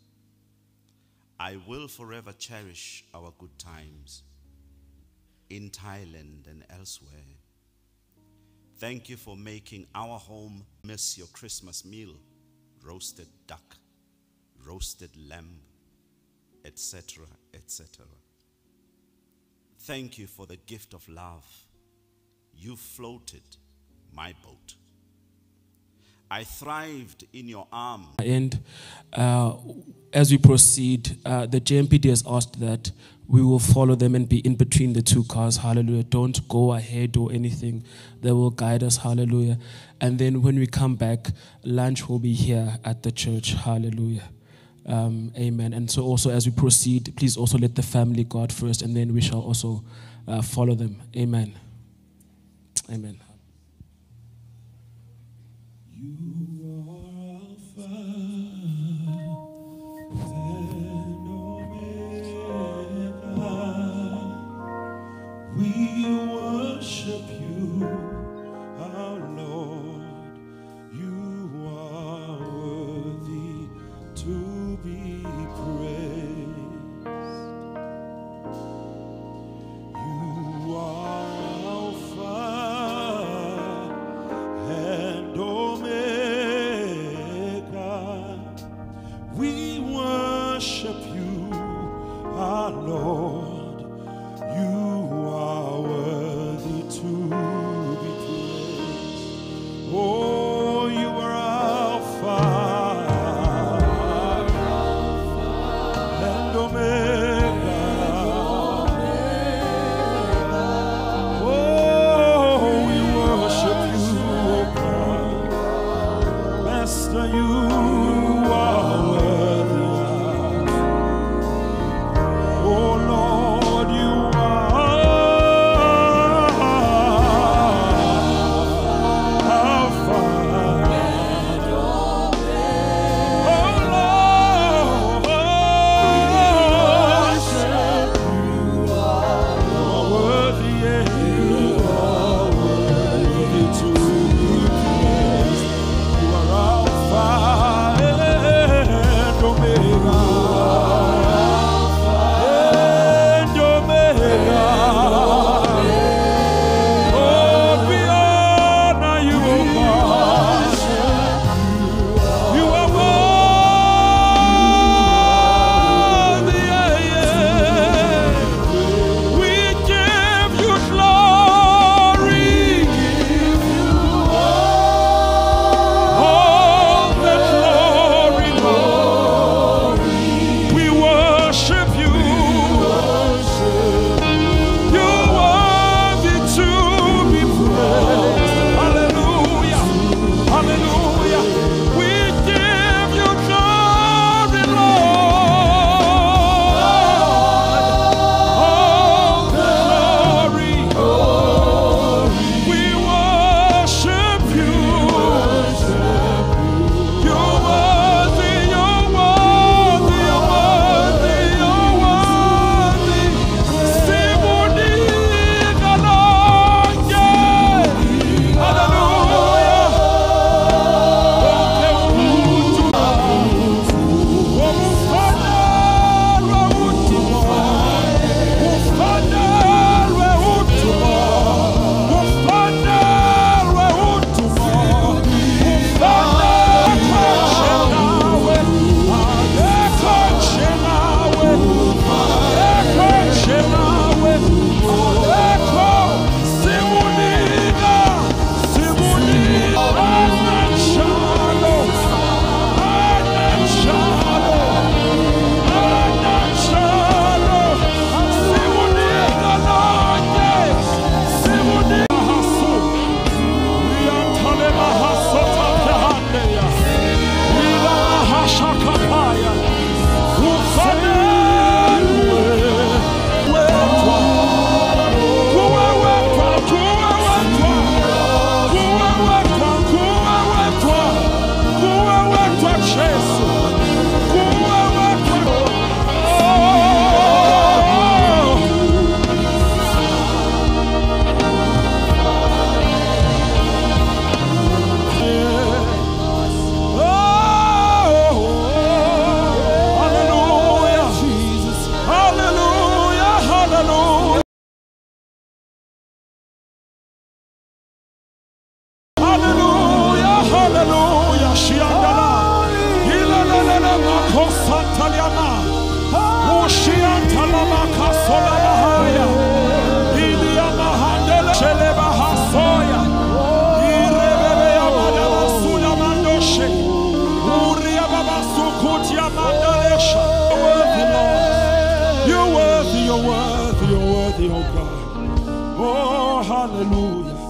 I will forever cherish our good times in Thailand and elsewhere. Thank you for making our home miss your Christmas meal, roasted duck, roasted lamb, etc., etc. Thank you for the gift of love. You floated my boat. I thrived in your arm. And as we proceed, the JMPD has asked that we will follow them and be in between the two cars. Hallelujah. Don't go ahead or anything. They will guide us. Hallelujah. And then when we come back, lunch will be here at the church. Hallelujah. Amen. And so also as we proceed, please also let the family guard first, and then we shall also follow them. Amen. Amen. We worship you, our Lord. You are worthy to be praised. You are Alpha and Omega. worthy, O God. Oh, hallelujah.